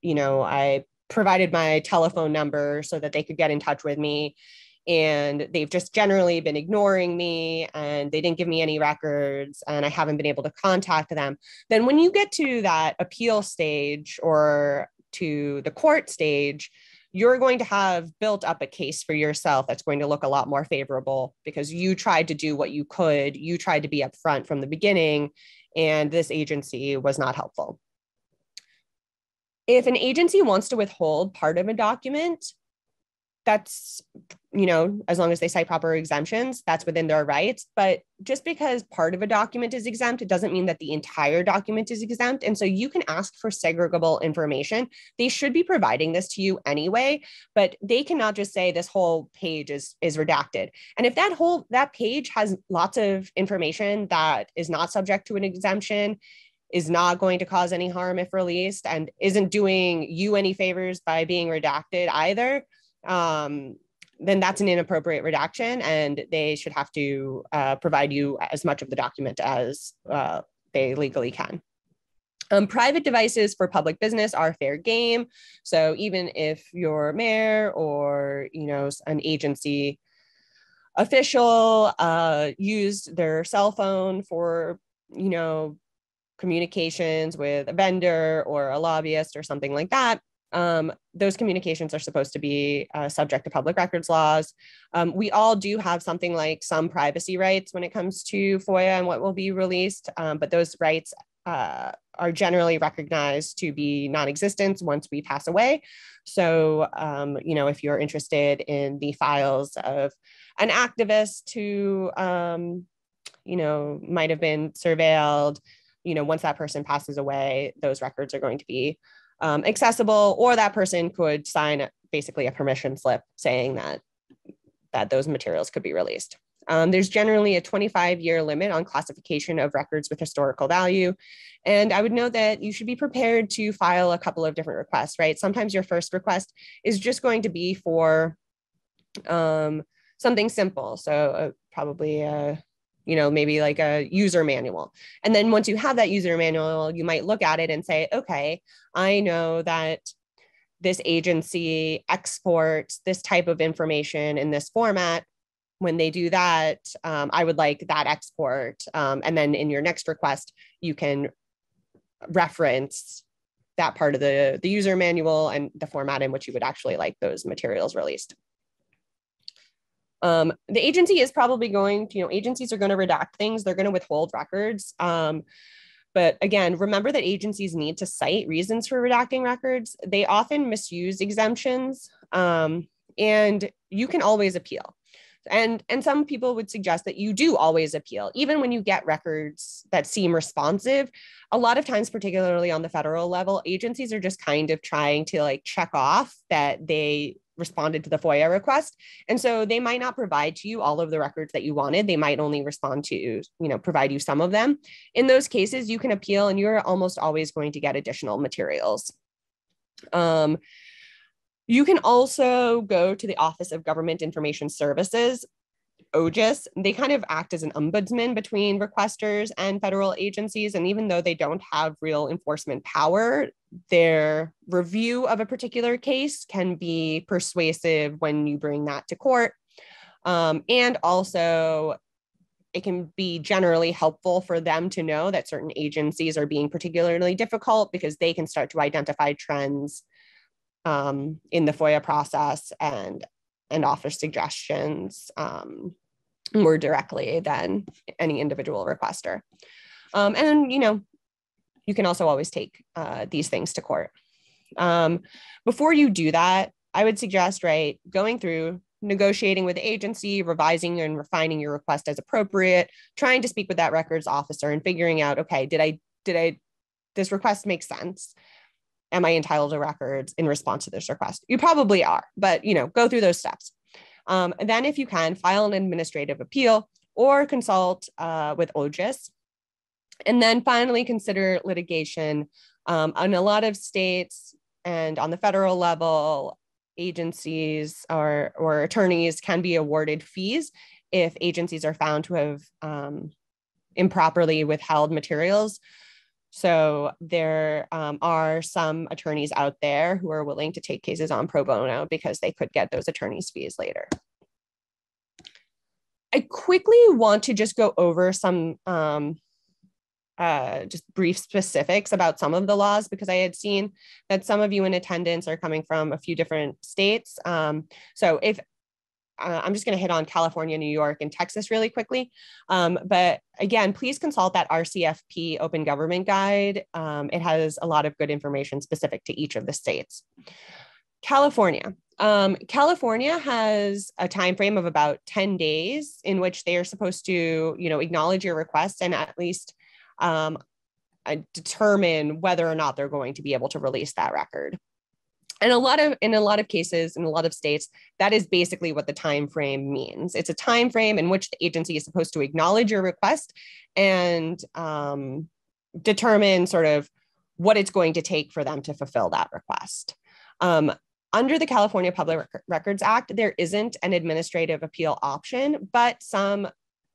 you know, I provided my telephone number so that they could get in touch with me. And they've just generally been ignoring me, and they didn't give me any records, and I haven't been able to contact them. Then when you get to that appeal stage or to the court stage, you're going to have built up a case for yourself that's going to look a lot more favorable because you tried to do what you could. You tried to be upfront from the beginning, and this agency was not helpful. if an agency wants to withhold part of a document, that's, you know, as long as they cite proper exemptions, that's within their rights. But just because part of a document is exempt, it doesn't mean that the entire document is exempt. And so you can ask for segregable information. They should be providing this to you anyway, but they cannot just say this whole page is, is redacted. And if that whole, that page has lots of information that is not subject to an exemption, is not going to cause any harm if released, and isn't doing you any favors by being redacted either, um, then that's an inappropriate redaction, and they should have to uh, provide you as much of the document as uh, they legally can. Um, private devices for public business are fair game. So even if your mayor or, you know, an agency official uh, used their cell phone for, you know, communications with a vendor or a lobbyist or something like that, Um, those communications are supposed to be uh, subject to public records laws. Um, we all do have something like some privacy rights when it comes to FOIA and what will be released, um, but those rights uh, are generally recognized to be non-existent once we pass away. So, um, you know, if you're interested in the files of an activist who, um, you know, might have been surveilled, you know, once that person passes away, those records are going to be Um, accessible, or that person could sign basically a permission slip saying that, that those materials could be released. Um, there's generally a twenty-five year limit on classification of records with historical value. And I would note that you should be prepared to file a couple of different requests, right? Sometimes your first request is just going to be for um, something simple. So uh, probably uh, you know, maybe like a user manual. And then once you have that user manual, you might look at it and say, okay, I know that this agency exports this type of information in this format. When they do that, um, I would like that export. Um, and then in your next request, you can reference that part of the, the user manual and the format in which you would actually like those materials released. Um, the agency is probably going to, you know, agencies are going to redact things. They're going to withhold records. Um, but again, remember that agencies need to cite reasons for redacting records. They often misuse exemptions, um, and you can always appeal. And, and some people would suggest that you do always appeal, even when you get records that seem responsive. A lot of times, particularly on the federal level, agencies are just kind of trying to like check off that they responded to the FOIA request. And so they might not provide to you all of the records that you wanted. They might only respond to, you know, provide you some of them. In those cases, you can appeal, and you're almost always going to get additional materials. Um, you can also go to the Office of Government Information Services, O G I S. They kind of act as an ombudsman between requesters and federal agencies. And even though they don't have real enforcement power, their review of a particular case can be persuasive when you bring that to court. Um, and also, it can be generally helpful for them to know that certain agencies are being particularly difficult, because they can start to identify trends um, in the FOIA process and, and offer suggestions um, more directly than any individual requester. Um, and, you know, you can also always take uh, these things to court. Um, before you do that, I would suggest, right, going through, negotiating with the agency, revising and refining your request as appropriate, trying to speak with that records officer and figuring out, okay, did I, did I, this request makes sense? Am I entitled to records in response to this request? You probably are, but, you know, go through those steps. Um, and then if you can, file an administrative appeal or consult uh, with O G I S. And then finally, consider litigation. Um, in a lot of states and on the federal level, agencies or, or attorneys can be awarded fees if agencies are found to have um, improperly withheld materials. So there um, are some attorneys out there who are willing to take cases on pro bono because they could get those attorneys' fees later. I quickly want to just go over some um, Uh, just brief specifics about some of the laws, because I had seen that some of you in attendance are coming from a few different states. Um, so if uh, I'm just going to hit on California, New York, and Texas really quickly. Um, but again, please consult that R C F P Open Government Guide. Um, it has a lot of good information specific to each of the states. California. Um, California has a time frame of about ten days in which they are supposed to, you know, acknowledge your request and at least um, uh, determine whether or not they're going to be able to release that record. And a lot of in a lot of cases, in a lot of states, that is basically what the time frame means. It's a time frame in which the agency is supposed to acknowledge your request and um, determine sort of what it's going to take for them to fulfill that request. Um, Under the California Public Records Act, there isn't an administrative appeal option, but some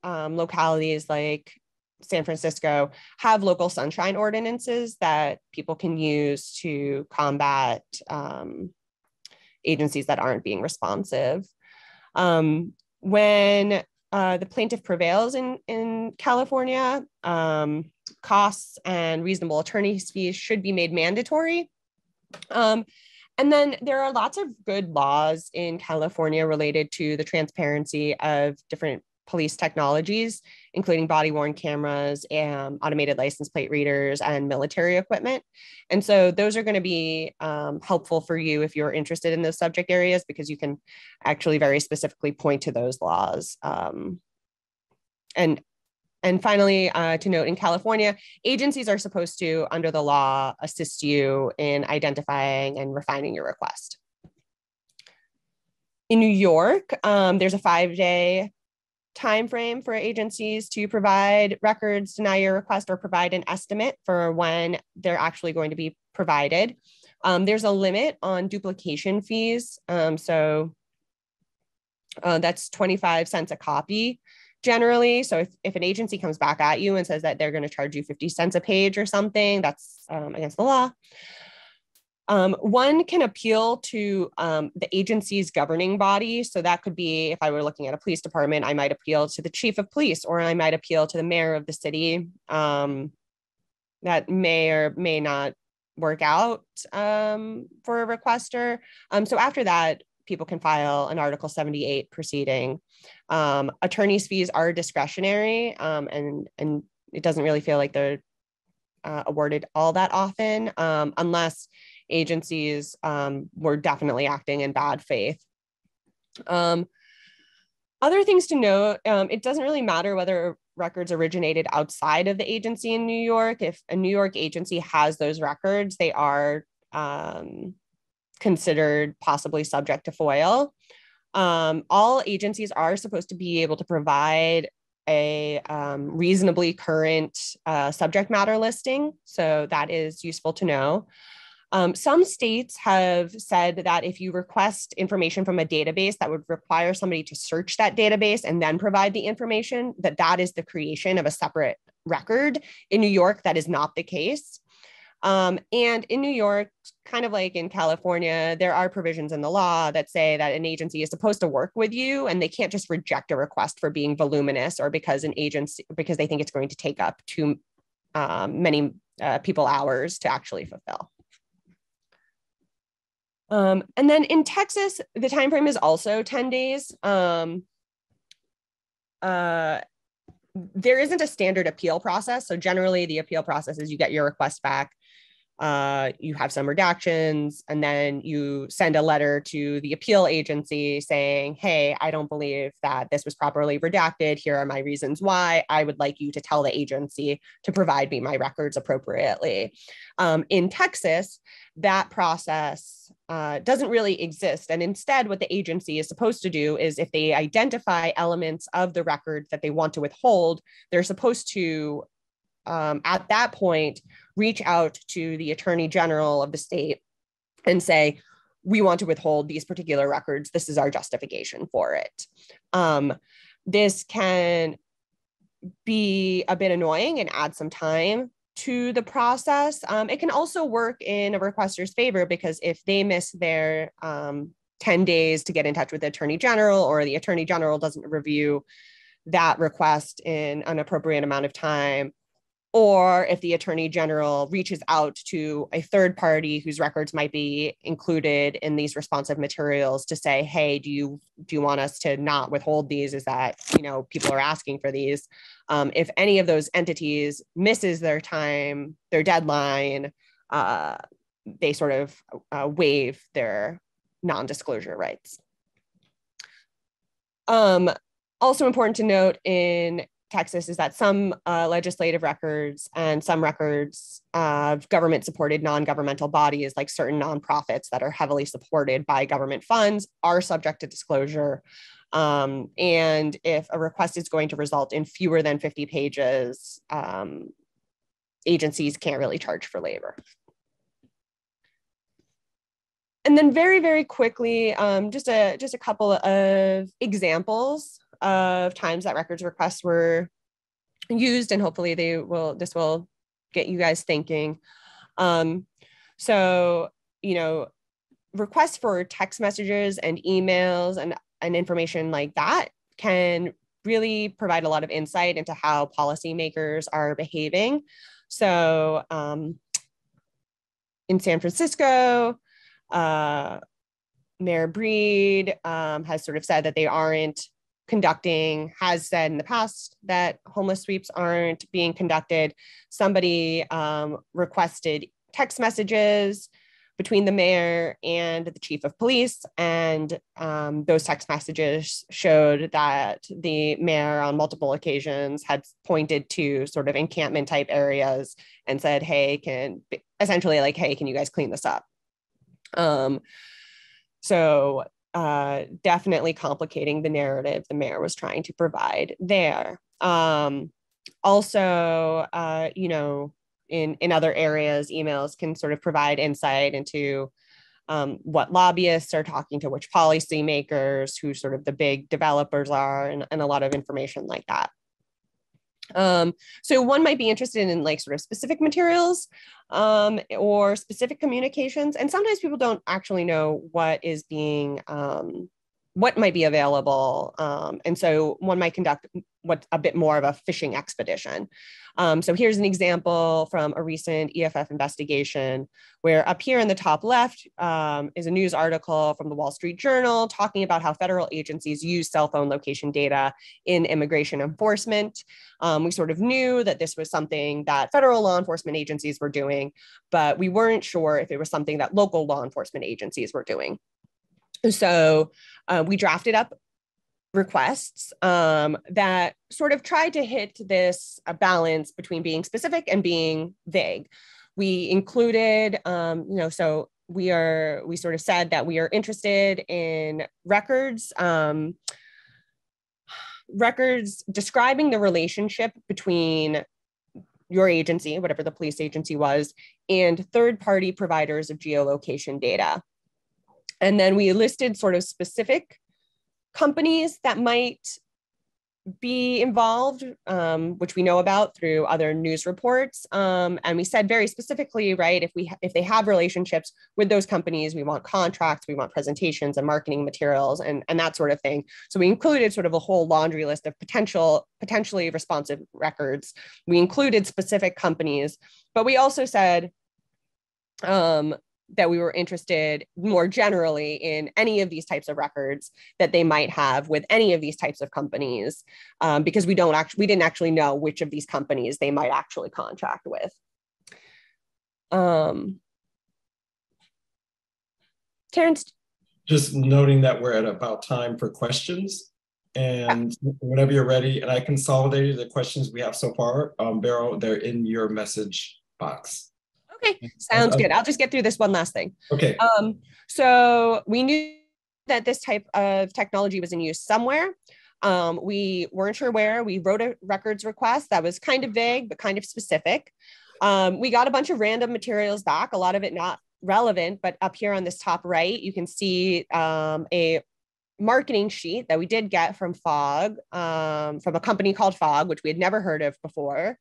um, localities like San Francisco have local sunshine ordinances that people can use to combat um, agencies that aren't being responsive. Um, when uh, the plaintiff prevails in, in California, um, costs and reasonable attorney's fees should be made mandatory. Um, And then there are lots of good laws in California related to the transparency of different police technologies, including body-worn cameras, um, automated license plate readers, and military equipment. And so those are going to be um, helpful for you if you're interested in those subject areas, because you can actually very specifically point to those laws. Um, and And finally, uh, to note, in California, agencies are supposed to, under the law, assist you in identifying and refining your request. In New York, um, there's a five-day time frame for agencies to provide records, deny your request, or provide an estimate for when they're actually going to be provided. Um, there's a limit on duplication fees, um, so uh, that's twenty-five cents a copy. Generally, so if, if an agency comes back at you and says that they're going to charge you fifty cents a page or something, that's um, against the law. Um, one can appeal to um, the agency's governing body. So that could be, if I were looking at a police department, I might appeal to the chief of police, or I might appeal to the mayor of the city. Um, that may or may not work out um, for a requester. Um, so after that, people can file an Article seventy-eight proceeding. Um, attorney's fees are discretionary, um, and, and it doesn't really feel like they're uh, awarded all that often, um, unless agencies um, were definitely acting in bad faith. Um, other things to note, um, it doesn't really matter whether records originated outside of the agency in New York. If a New York agency has those records, they are um, considered possibly subject to FOIL. Um, all agencies are supposed to be able to provide a um, reasonably current uh, subject matter listing, so that is useful to know. Um, some states have said that if you request information from a database that would require somebody to search that database and then provide the information, that that is the creation of a separate record. In New York, that is not the case. Um, and in New York, kind of like in California, there are provisions in the law that say that an agency is supposed to work with you, and they can't just reject a request for being voluminous or because an agency, because they think it's going to take up too um, many uh, people hours to actually fulfill. Um, and then in Texas, the time frame is also ten days. Um, uh, there isn't a standard appeal process. So generally the appeal process is you get your request back, uh, you have some redactions, and then you send a letter to the appeal agency saying, hey, I don't believe that this was properly redacted. Here are my reasons why. I would like you to tell the agency to provide me my records appropriately. Um, in Texas, that process uh, doesn't really exist. And instead, what the agency is supposed to do is if they identify elements of the record that they want to withhold, they're supposed to, um, at that point, reach out to the attorney general of the state and say, we want to withhold these particular records. This is our justification for it. Um, this can be a bit annoying and add some time to the process. Um, it can also work in a requester's favor, because if they miss their um, ten days to get in touch with the attorney general, or the attorney general doesn't review that request in an appropriate amount of time, or if the Attorney General reaches out to a third party whose records might be included in these responsive materials to say, hey, do you do you want us to not withhold these? Is that, you know, people are asking for these. Um, if any of those entities misses their time, their deadline, uh, they sort of uh, waive their non-disclosure rights. Um, also important to note in Texas is that some uh, legislative records and some records of government-supported non-governmental bodies, like certain nonprofits that are heavily supported by government funds, are subject to disclosure. Um, and if a request is going to result in fewer than fifty pages, um, agencies can't really charge for labor. And then very, very quickly, um, just, a, just a couple of examples of times that records requests were used, and hopefully they will, this will get you guys thinking. Um, so, you know, requests for text messages and emails and, and information like that can really provide a lot of insight into how policymakers are behaving. So um, in San Francisco, Uh, Mayor Breed um, has sort of said that they aren't conducting, has said in the past that homeless sweeps aren't being conducted. Somebody um, requested text messages between the mayor and the chief of police, and um, those text messages showed that the mayor on multiple occasions had pointed to sort of encampment type areas and said, hey, can, essentially like, hey, can you guys clean this up? Um, so, uh, definitely complicating the narrative the mayor was trying to provide there. Um, also, uh, you know, in, in other areas, emails can sort of provide insight into, um, what lobbyists are talking to which policymakers, who sort of the big developers are, and, and a lot of information like that. Um, so one might be interested in like sort of specific materials um, or specific communications. And sometimes people don't actually know what is being, um, what might be available. Um, and so one might conduct what a bit more of a fishing expedition. Um, so here's an example from a recent E F F investigation where up here in the top left um, is a news article from the Wall Street Journal talking about how federal agencies use cell phone location data in immigration enforcement. Um, we sort of knew that this was something that federal law enforcement agencies were doing, but we weren't sure if it was something that local law enforcement agencies were doing. So uh, we drafted up requests um, that sort of tried to hit this uh, balance between being specific and being vague. We included, um, you know, so we are, we sort of said that we are interested in records, um, records describing the relationship between your agency, whatever the police agency was, and third-party providers of geolocation data. And then we listed sort of specific companies that might be involved, um, which we know about through other news reports. Um, and we said very specifically, right, if, we if they have relationships with those companies, we want contracts, we want presentations and marketing materials and, and that sort of thing. So we included sort of a whole laundry list of potential, potentially responsive records. We included specific companies, but we also said, um, that we were interested more generally in any of these types of records that they might have with any of these types of companies, um, because we don't actually, we didn't actually know which of these companies they might actually contract with. Um, Terrence? Just noting that we're at about time for questions, and yeah. Whenever you're ready, and I consolidated the questions we have so far, um, Beryl, they're in your message box. Okay, sounds good. I'll just get through this one last thing. Okay. Um, so we knew that this type of technology was in use somewhere. Um, we weren't sure where. We wrote a records request that was kind of vague, but kind of specific. Um, we got a bunch of random materials back, a lot of it not relevant, but up here on this top right, you can see um, a marketing sheet that we did get from Fog, um, from a company called Fog, which we had never heard of before.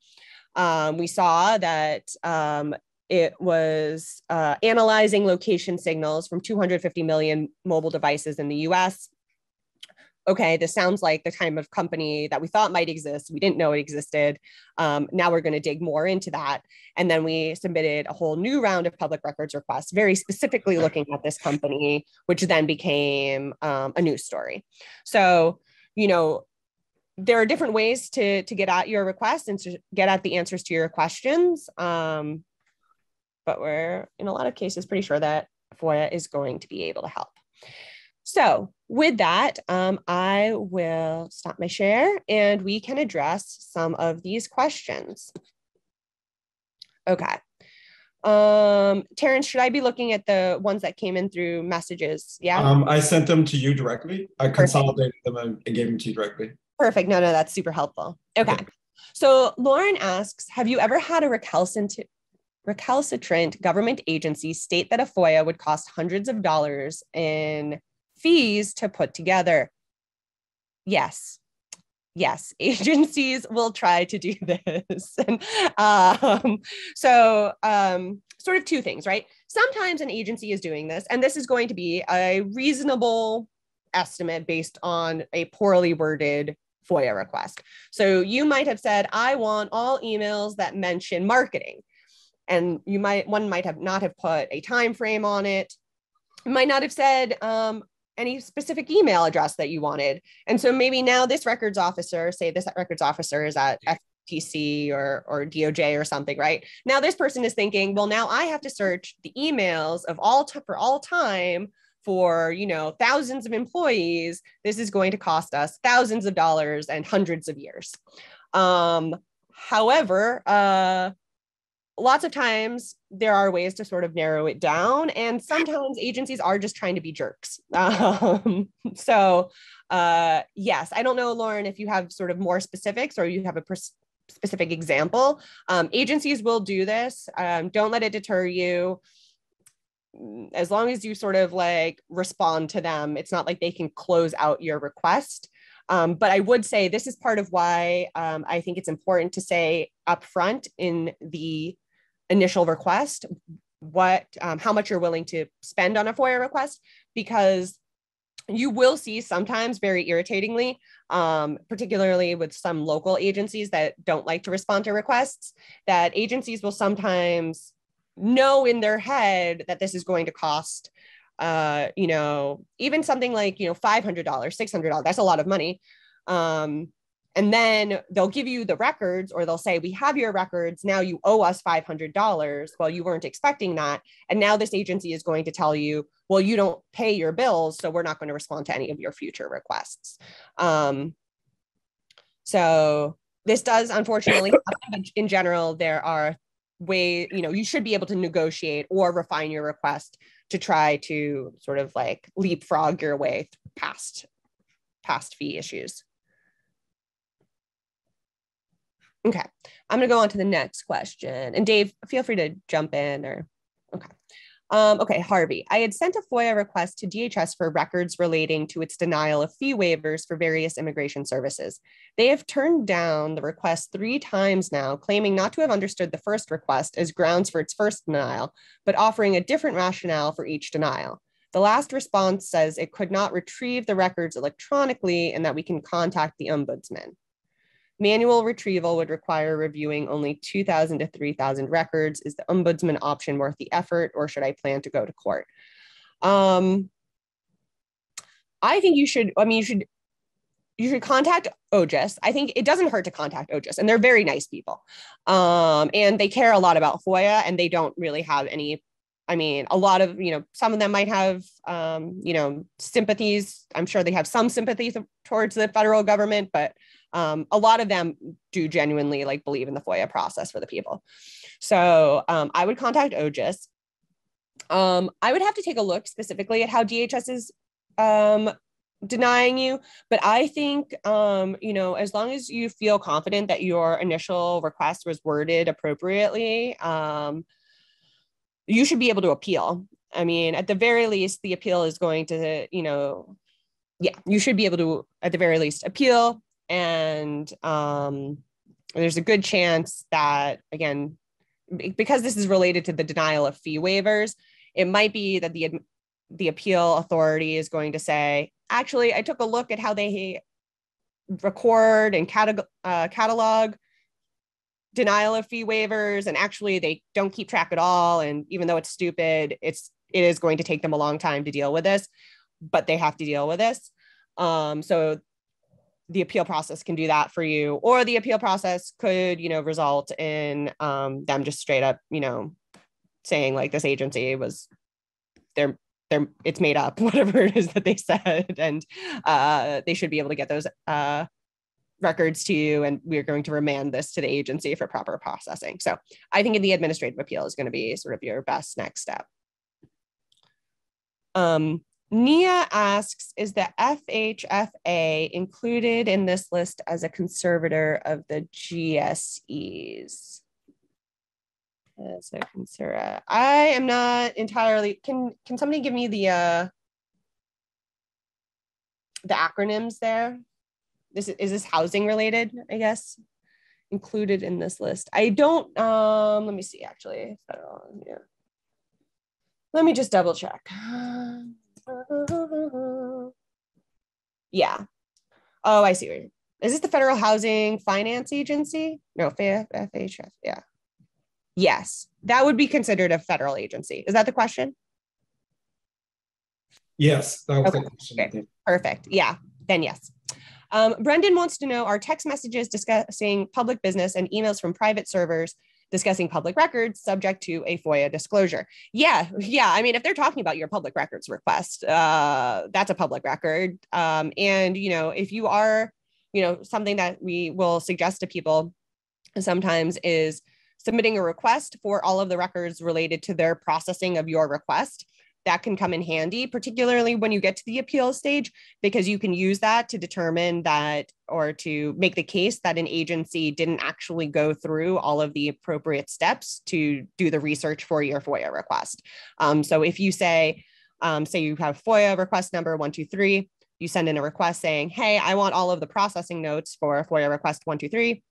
Um, we saw that um, it was uh, analyzing location signals from two hundred fifty million mobile devices in the U S, okay, this sounds like the kind of company that we thought might exist. We didn't know it existed. Um, now we're going to dig more into that. And then we submitted a whole new round of public records requests, very specifically looking at this company, which then became um, a news story. So, you know, there are different ways to, to get at your requests and to get at the answers to your questions. Um, but we're, in a lot of cases, pretty sure that F O I A is going to be able to help. So with that, um, I will stop my share and we can address some of these questions. Okay. Um, Terrence, should I be looking at the ones that came in through messages? Yeah. Um, I sent them to you directly. I consolidated Perfect. them and gave them to you directly. Perfect. No, no, that's super helpful. Okay. okay. So Lauren asks, have you ever had a recalcitrant recalcitrant government agencies state that a F O I A would cost hundreds of dollars in fees to put together? Yes. Yes, agencies will try to do this. and, um, so um, sort of two things, right? Sometimes an agency is doing this, and this is going to be a reasonable estimate based on a poorly worded F O I A request. So you might have said, I want all emails that mention marketing. And you might, one might have not have put a time frame on it, you might not have said um, any specific email address that you wanted. And so maybe now this records officer, say this records officer is at F T C or, or D O J or something, right? Now this person is thinking, well, now I have to search the emails of all for all time for, you know, thousands of employees. This is going to cost us thousands of dollars and hundreds of years. Um, however, uh, lots of times there are ways to sort of narrow it down, and sometimes agencies are just trying to be jerks. Um, so uh, yes, I don't know, Lauren, if you have sort of more specifics or you have a specific example. Um, agencies will do this. Um, don't let it deter you. As long as you sort of like respond to them, it's not like they can close out your request. Um, but I would say this is part of why um, I think it's important to say upfront in the initial request what um, how much you're willing to spend on a F O I A request, because you will see sometimes very irritatingly, um, particularly with some local agencies that don't like to respond to requests, that agencies will sometimes know in their head that this is going to cost, uh, you know, even something like, you know, five hundred dollars, six hundred dollars, that's a lot of money. Um, And then they'll give you the records, or they'll say, we have your records. Now you owe us five hundred dollars. Well, you weren't expecting that. And now this agency is going to tell you, well, you don't pay your bills, so we're not going to respond to any of your future requests. Um, so this does unfortunately happen. In general, there are ways, you know, you should be able to negotiate or refine your request to try to sort of like leapfrog your way past, past fee issues. Okay, I'm gonna go on to the next question. And Dave, feel free to jump in or, okay. Um, okay, Harvey, I had sent a F O I A request to D H S for records relating to its denial of fee waivers for various immigration services. They have turned down the request three times now, claiming not to have understood the first request as grounds for its first denial, but offering a different rationale for each denial. The last response says it could not retrieve the records electronically and that we can contact the ombudsman. Manual retrieval would require reviewing only two thousand to three thousand records. Is the ombudsman option worth the effort, or should I plan to go to court? Um, I think you should, I mean, you should, you should contact O G I S. I think it doesn't hurt to contact O G I S, and they're very nice people. Um, and they care a lot about F O I A, and they don't really have any, I mean, a lot of, you know, some of them might have, um, you know, sympathies. I'm sure they have some sympathies towards the federal government, but Um, a lot of them do genuinely like believe in the F O I A process for the people. So um, I would contact O G I S. Um, I would have to take a look specifically at how D H S is um, denying you. But I think, um, you know, as long as you feel confident that your initial request was worded appropriately, um, you should be able to appeal. I mean, at the very least, the appeal is going to, you know, yeah, you should be able to, at the very least, appeal. And um, there's a good chance that, again, because this is related to the denial of fee waivers, it might be that the the appeal authority is going to say, actually, I took a look at how they record and catalog, uh, catalog denial of fee waivers, and actually they don't keep track at all. And even though it's stupid, it's it is going to take them a long time to deal with this, but they have to deal with this. Um, so the appeal process can do that for you, or the appeal process could, you know, result in um, them just straight up, you know, saying like this agency was, they're, they're, it's made up, whatever it is that they said, and uh, they should be able to get those uh, records to you, and we're going to remand this to the agency for proper processing. So I think in the administrative appeal is going to be sort of your best next step. Um, Nia asks, is the F H F A included in this list as a conservator of the G S Es? As a conservator, I am not entirely, can, can somebody give me the, uh, the acronyms there? This is, is this housing related, I guess, included in this list? I don't, um, let me see actually, federal, yeah. Let me just double check. Yeah. Oh, I see. Is this the Federal Housing Finance Agency? No, F H F. Yeah. Yes, that would be considered a federal agency. Is that the question? Yes, that was okay. The question. Okay. Perfect. Yeah, then yes. Um, Brendan wants to know, are text messages discussing public business and emails from private servers discussing public records subject to a FOIA disclosure? Yeah, yeah. I mean, if they're talking about your public records request, uh, that's a public record. Um, and, you know, if you are, you know, something that we will suggest to people sometimes is submitting a request for all of the records related to their processing of your request. That can come in handy, particularly when you get to the appeal stage, because you can use that to determine that, or to make the case that an agency didn't actually go through all of the appropriate steps to do the research for your FOIA request. Um, so if you say, um, say you have FOIA request number one, two, three, you send in a request saying, hey, I want all of the processing notes for FOIA request one, two, three.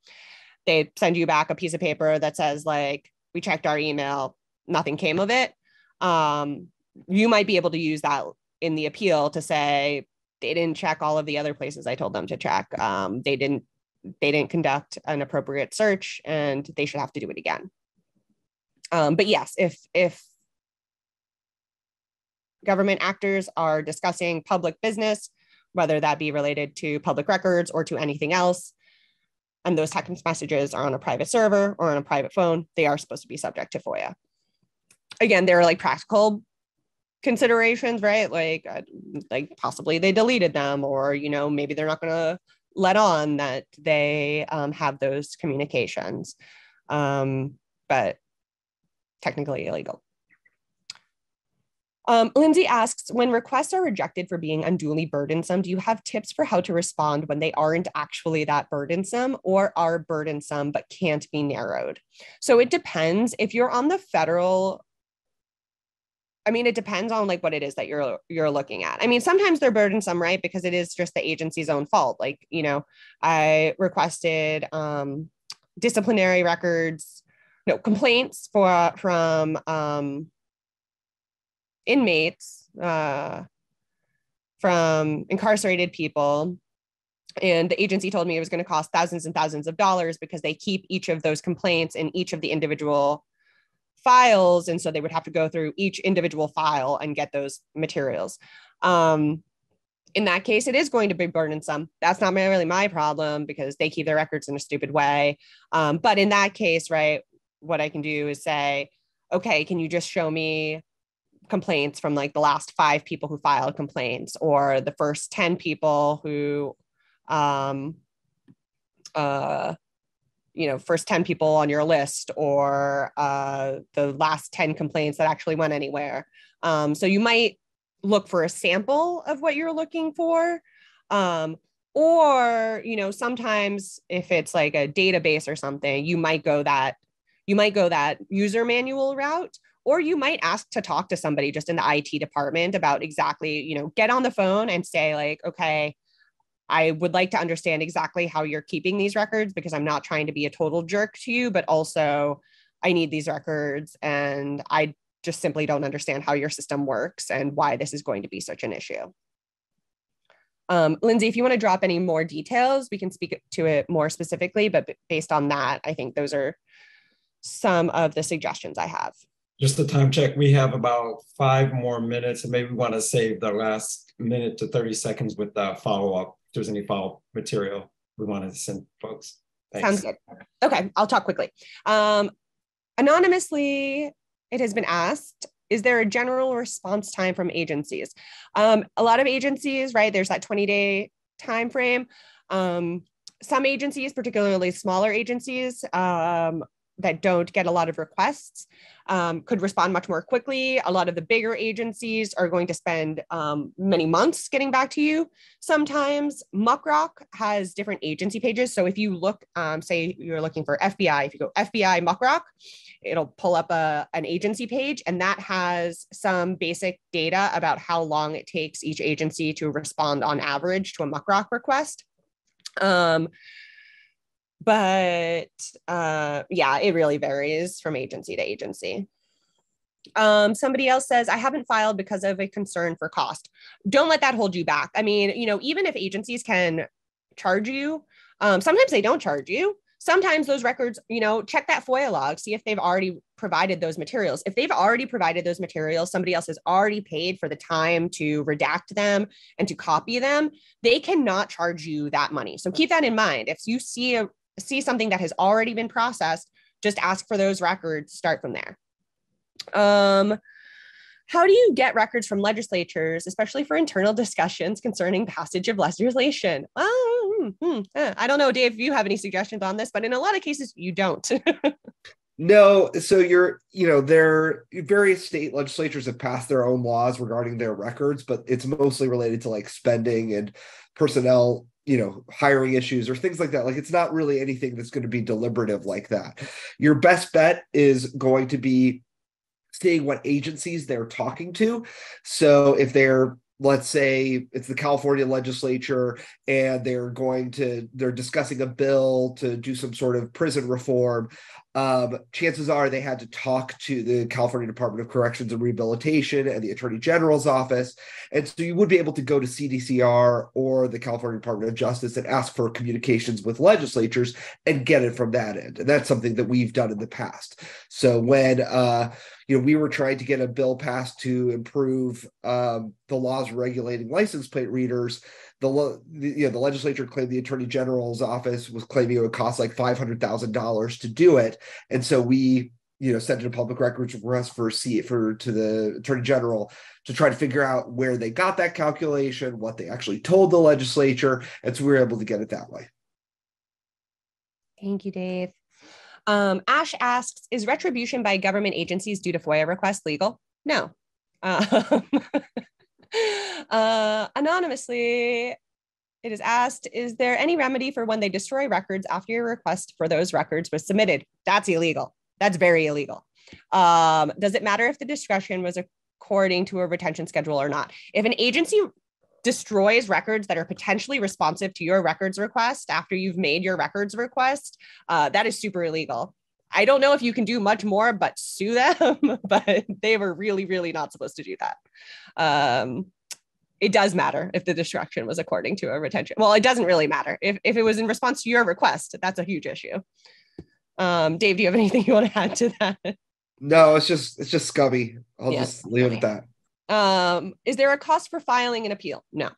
They send you back a piece of paper that says like, we checked our email, nothing came of it. Um, you might be able to use that in the appeal to say they didn't check all of the other places I told them to check. Um, they didn't, they didn't conduct an appropriate search, and they should have to do it again. Um, but yes, if, if government actors are discussing public business, whether that be related to public records or to anything else, and those text messages are on a private server or on a private phone, they are supposed to be subject to FOIA. Again, there are like practical considerations, right? Like, uh, like possibly they deleted them, or, you know, maybe they're not going to let on that they um, have those communications, um, but technically illegal. Um, Lindsay asks, when requests are rejected for being unduly burdensome, do you have tips for how to respond when they aren't actually that burdensome, or are burdensome but can't be narrowed? So it depends. If you're on the federal, I mean, it depends on like what it is that you're you're looking at. I mean, sometimes they're burdensome, right? Because it is just the agency's own fault. Like, you know, I requested um, disciplinary records, no complaints for from um, inmates, uh, from incarcerated people. And the agency told me it was going to cost thousands and thousands of dollars because they keep each of those complaints in each of the individual files. And so they would have to go through each individual file and get those materials. Um, in that case, it is going to be burdensome. That's not really my problem because they keep their records in a stupid way. Um, but in that case, right, what I can do is say, okay, can you just show me complaints from like the last five people who filed complaints, or the first ten people who, um, uh, you know, first ten people on your list, or uh, the last ten complaints that actually went anywhere. Um, so you might look for a sample of what you're looking for. Um, or, you know, sometimes if it's like a database or something, you might go that, you might go that user manual route. Or you might ask to talk to somebody just in the I T department about exactly, you know, get on the phone and say like, okay, I would like to understand exactly how you're keeping these records, because I'm not trying to be a total jerk to you, but also I need these records and I just simply don't understand how your system works and why this is going to be such an issue. Um, Lindsay, if you want to drop any more details, we can speak to it more specifically, but based on that, I think those are some of the suggestions I have. Just a time check. We have about five more minutes, and maybe we want to save the last minute to thirty seconds with the follow-up. If there's any follow-up material we wanted to send folks. Thanks. Sounds good. Okay, I'll talk quickly. Um, anonymously, it has been asked, is there a general response time from agencies? Um, a lot of agencies, right, there's that twenty day time frame. Um, some agencies, particularly smaller agencies um, that don't get a lot of requests, um, could respond much more quickly. A lot of the bigger agencies are going to spend um, many months getting back to you. Sometimes MuckRock has different agency pages. So if you look, um, say you're looking for F B I, if you go F B I MuckRock, it'll pull up a, an agency page, and that has some basic data about how long it takes each agency to respond on average to a MuckRock request. Um, But uh, yeah, it really varies from agency to agency. Um, somebody else says, I haven't filed because of a concern for cost. Don't let that hold you back. I mean, you know, even if agencies can charge you, um, sometimes they don't charge you. Sometimes those records, you know, check that FOIA log, see if they've already provided those materials. If they've already provided those materials, somebody else has already paid for the time to redact them and to copy them, they cannot charge you that money. So keep that in mind. If you see a see something that has already been processed, just ask for those records, start from there. Um, how do you get records from legislatures, especially for internal discussions concerning passage of legislation? Oh, hmm, yeah. I don't know, Dave, if you have any suggestions on this, but in a lot of cases you don't. No, so you're, you know, there various state legislatures have passed their own laws regarding their records, but it's mostly related to like spending and personnel, you know, hiring issues or things like that. Like, it's not really anything that's going to be deliberative like that. Your best bet is going to be seeing what agencies they're talking to. So if they're, let's say it's the California legislature and they're going to, they're discussing a bill to do some sort of prison reform, um, chances are they had to talk to the California Department of Corrections and Rehabilitation and the Attorney General's office. And so you would be able to go to C D C R or the California Department of Justice and ask for communications with legislatures and get it from that end. And that's something that we've done in the past. So when, uh, you know, we were trying to get a bill passed to improve um, the laws regulating license plate readers. The, the you know the legislature claimed the Attorney General's office was claiming it would cost like five hundred thousand dollars to do it, and so we you know sent a public records request for C for to the Attorney General to try to figure out where they got that calculation, what they actually told the legislature, and so we were able to get it that way. Thank you, Dave. Um, Ash asks, is retribution by government agencies due to FOIA requests legal? No. Uh, uh, anonymously, it is asked, is there any remedy for when they destroy records after your request for those records was submitted? That's illegal. That's very illegal. Um, does it matter if the discretion was according to a retention schedule or not? If an agency destroys records that are potentially responsive to your records request after you've made your records request, uh, that is super illegal. I don't know if you can do much more but sue them, but they were really, really not supposed to do that. Um, it does matter if the destruction was according to a retention. Well, it doesn't really matter. If, if it was in response to your request, that's a huge issue. Um, Dave, do you have anything you want to add to that? No, it's just, it's just scummy. I'll yeah, just leave it at that. Um, is there a cost for filing an appeal? No.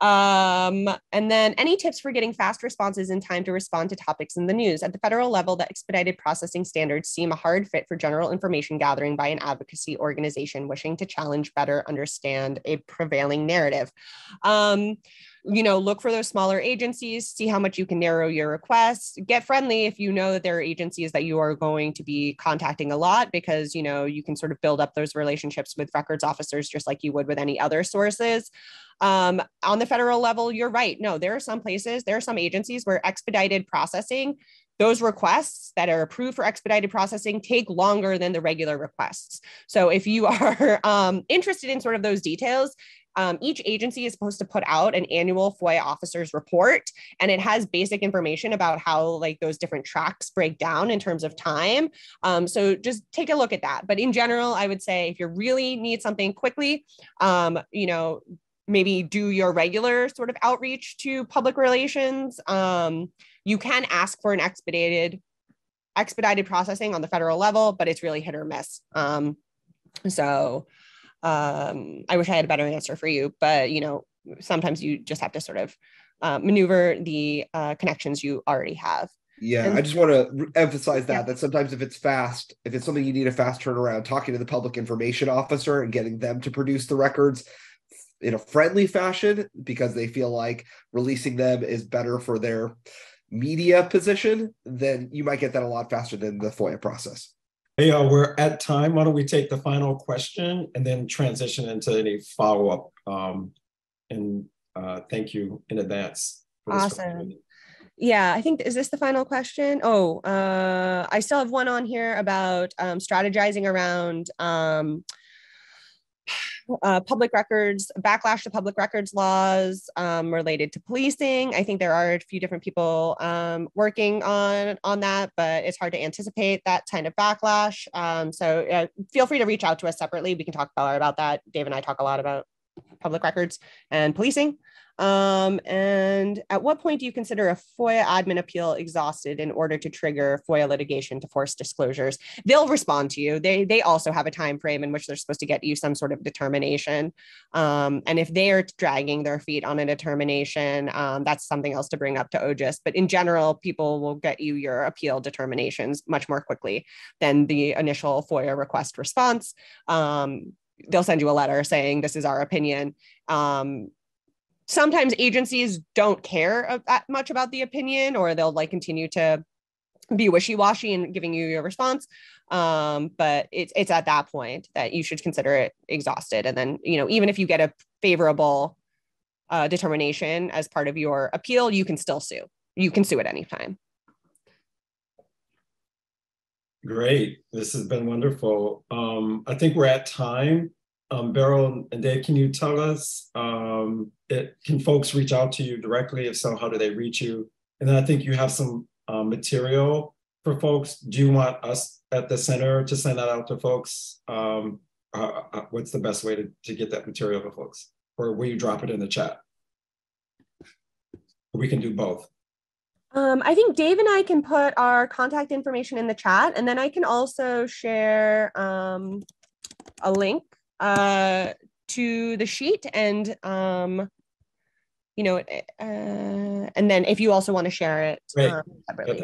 Um, and then any tips for getting fast responses in time to respond to topics in the news? At the federal level, the expedited processing standards seem a hard fit for general information gathering by an advocacy organization wishing to challenge, better understand a prevailing narrative. Um, you know, look for those smaller agencies, see how much you can narrow your requests, get friendly if you know that there are agencies that you are going to be contacting a lot, because, you know, you can sort of build up those relationships with records officers just like you would with any other sources. Um, on the federal level, you're right. No, there are some places, there are some agencies where expedited processing, those requests that are approved for expedited processing take longer than the regular requests. So if you are um, interested in sort of those details, Um, each agency is supposed to put out an annual F O I A officers report, and it has basic information about how like those different tracks break down in terms of time. Um, so just take a look at that. But in general, I would say if you really need something quickly, um, you know, maybe do your regular sort of outreach to public relations. Um, you can ask for an expedited expedited processing on the federal level, but it's really hit or miss. Um, so um, I wish I had a better answer for you, but you know, sometimes you just have to sort of uh, maneuver the uh, connections you already have. Yeah, and I just want to emphasize that, yeah. that sometimes if it's fast, if it's something you need a fast turnaround, talking to the public information officer and getting them to produce the records in a friendly fashion because they feel like releasing them is better for their media position, then you might get that a lot faster than the F O I A process. Hey, y'all, we're at time. Why don't we take the final question and then transition into any follow-up? Um, and uh, thank you in advance. For awesome. Yeah, I think, is this the final question? Oh, uh, I still have one on here about um, strategizing around um, Uh, public records, backlash to public records laws um, related to policing. I think there are a few different people um, working on, on that, but it's hard to anticipate that kind of backlash. Um, so uh, feel free to reach out to us separately. We can talk about that. Dave and I talk a lot about public records and policing. Um, and at what point do you consider a F O I A admin appeal exhausted in order to trigger F O I A litigation to force disclosures? They'll respond to you. They they also have a time frame in which they're supposed to get you some sort of determination. Um, and if they are dragging their feet on a determination, um, that's something else to bring up to O J I S. But in general, people will get you your appeal determinations much more quickly than the initial F O I A request response. Um, they'll send you a letter saying, this is our opinion. Um, Sometimes agencies don't care that much about the opinion, or they'll like continue to be wishy-washy in giving you your response. Um, but it's it's at that point that you should consider it exhausted. And then, you know, even if you get a favorable uh, determination as part of your appeal, you can still sue. You can sue at any time. Great. This has been wonderful. Um, I think we're at time. Um, Beryl and Dave, can you tell us, um, it, can folks reach out to you directly? If so, how do they reach you? And then I think you have some um, material for folks. Do you want us at the center to send that out to folks? Um, uh, uh, what's the best way to, to get that material to folks? Or will you drop it in the chat? We can do both. Um, I think Dave and I can put our contact information in the chat, and then I can also share um, a link Uh, to the sheet, and um, you know, uh, and then if you also want to share it um, separately.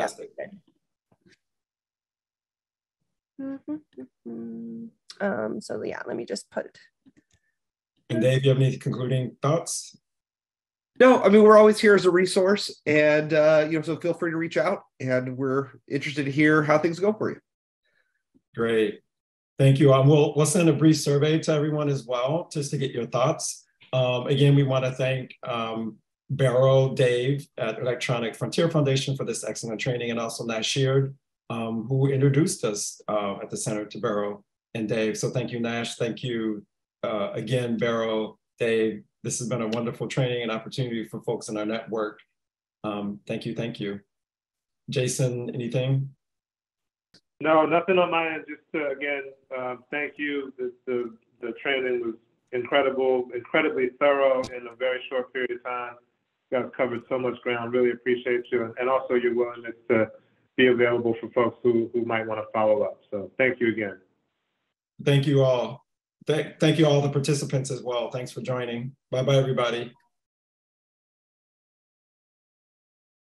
Mm-hmm, mm-hmm. Um, so yeah, let me just put. And Dave, you have any concluding thoughts? No, I mean, we're always here as a resource, and uh, you know, so feel free to reach out, and we're interested to hear how things go for you. Great. Thank you. Um, we'll, we'll send a brief survey to everyone as well, just to get your thoughts. Um, again, we want to thank um, Beryl, Dave at Electronic Frontier Foundation for this excellent training, and also Nash Sheard, um, who introduced us uh, at the center to Beryl and Dave. So thank you, Nash. Thank you uh, again, Beryl, Dave. This has been a wonderful training and opportunity for folks in our network. Um, thank you. Thank you. Jason, anything? No, nothing on my end. Just to, again, uh, thank you. The, the, the training was incredible, incredibly thorough in a very short period of time. You guys covered so much ground. Really appreciate you, and also your willingness to be available for folks who, who might want to follow up. So thank you again. Thank you all. Th- thank you all the participants as well. Thanks for joining. Bye-bye, everybody.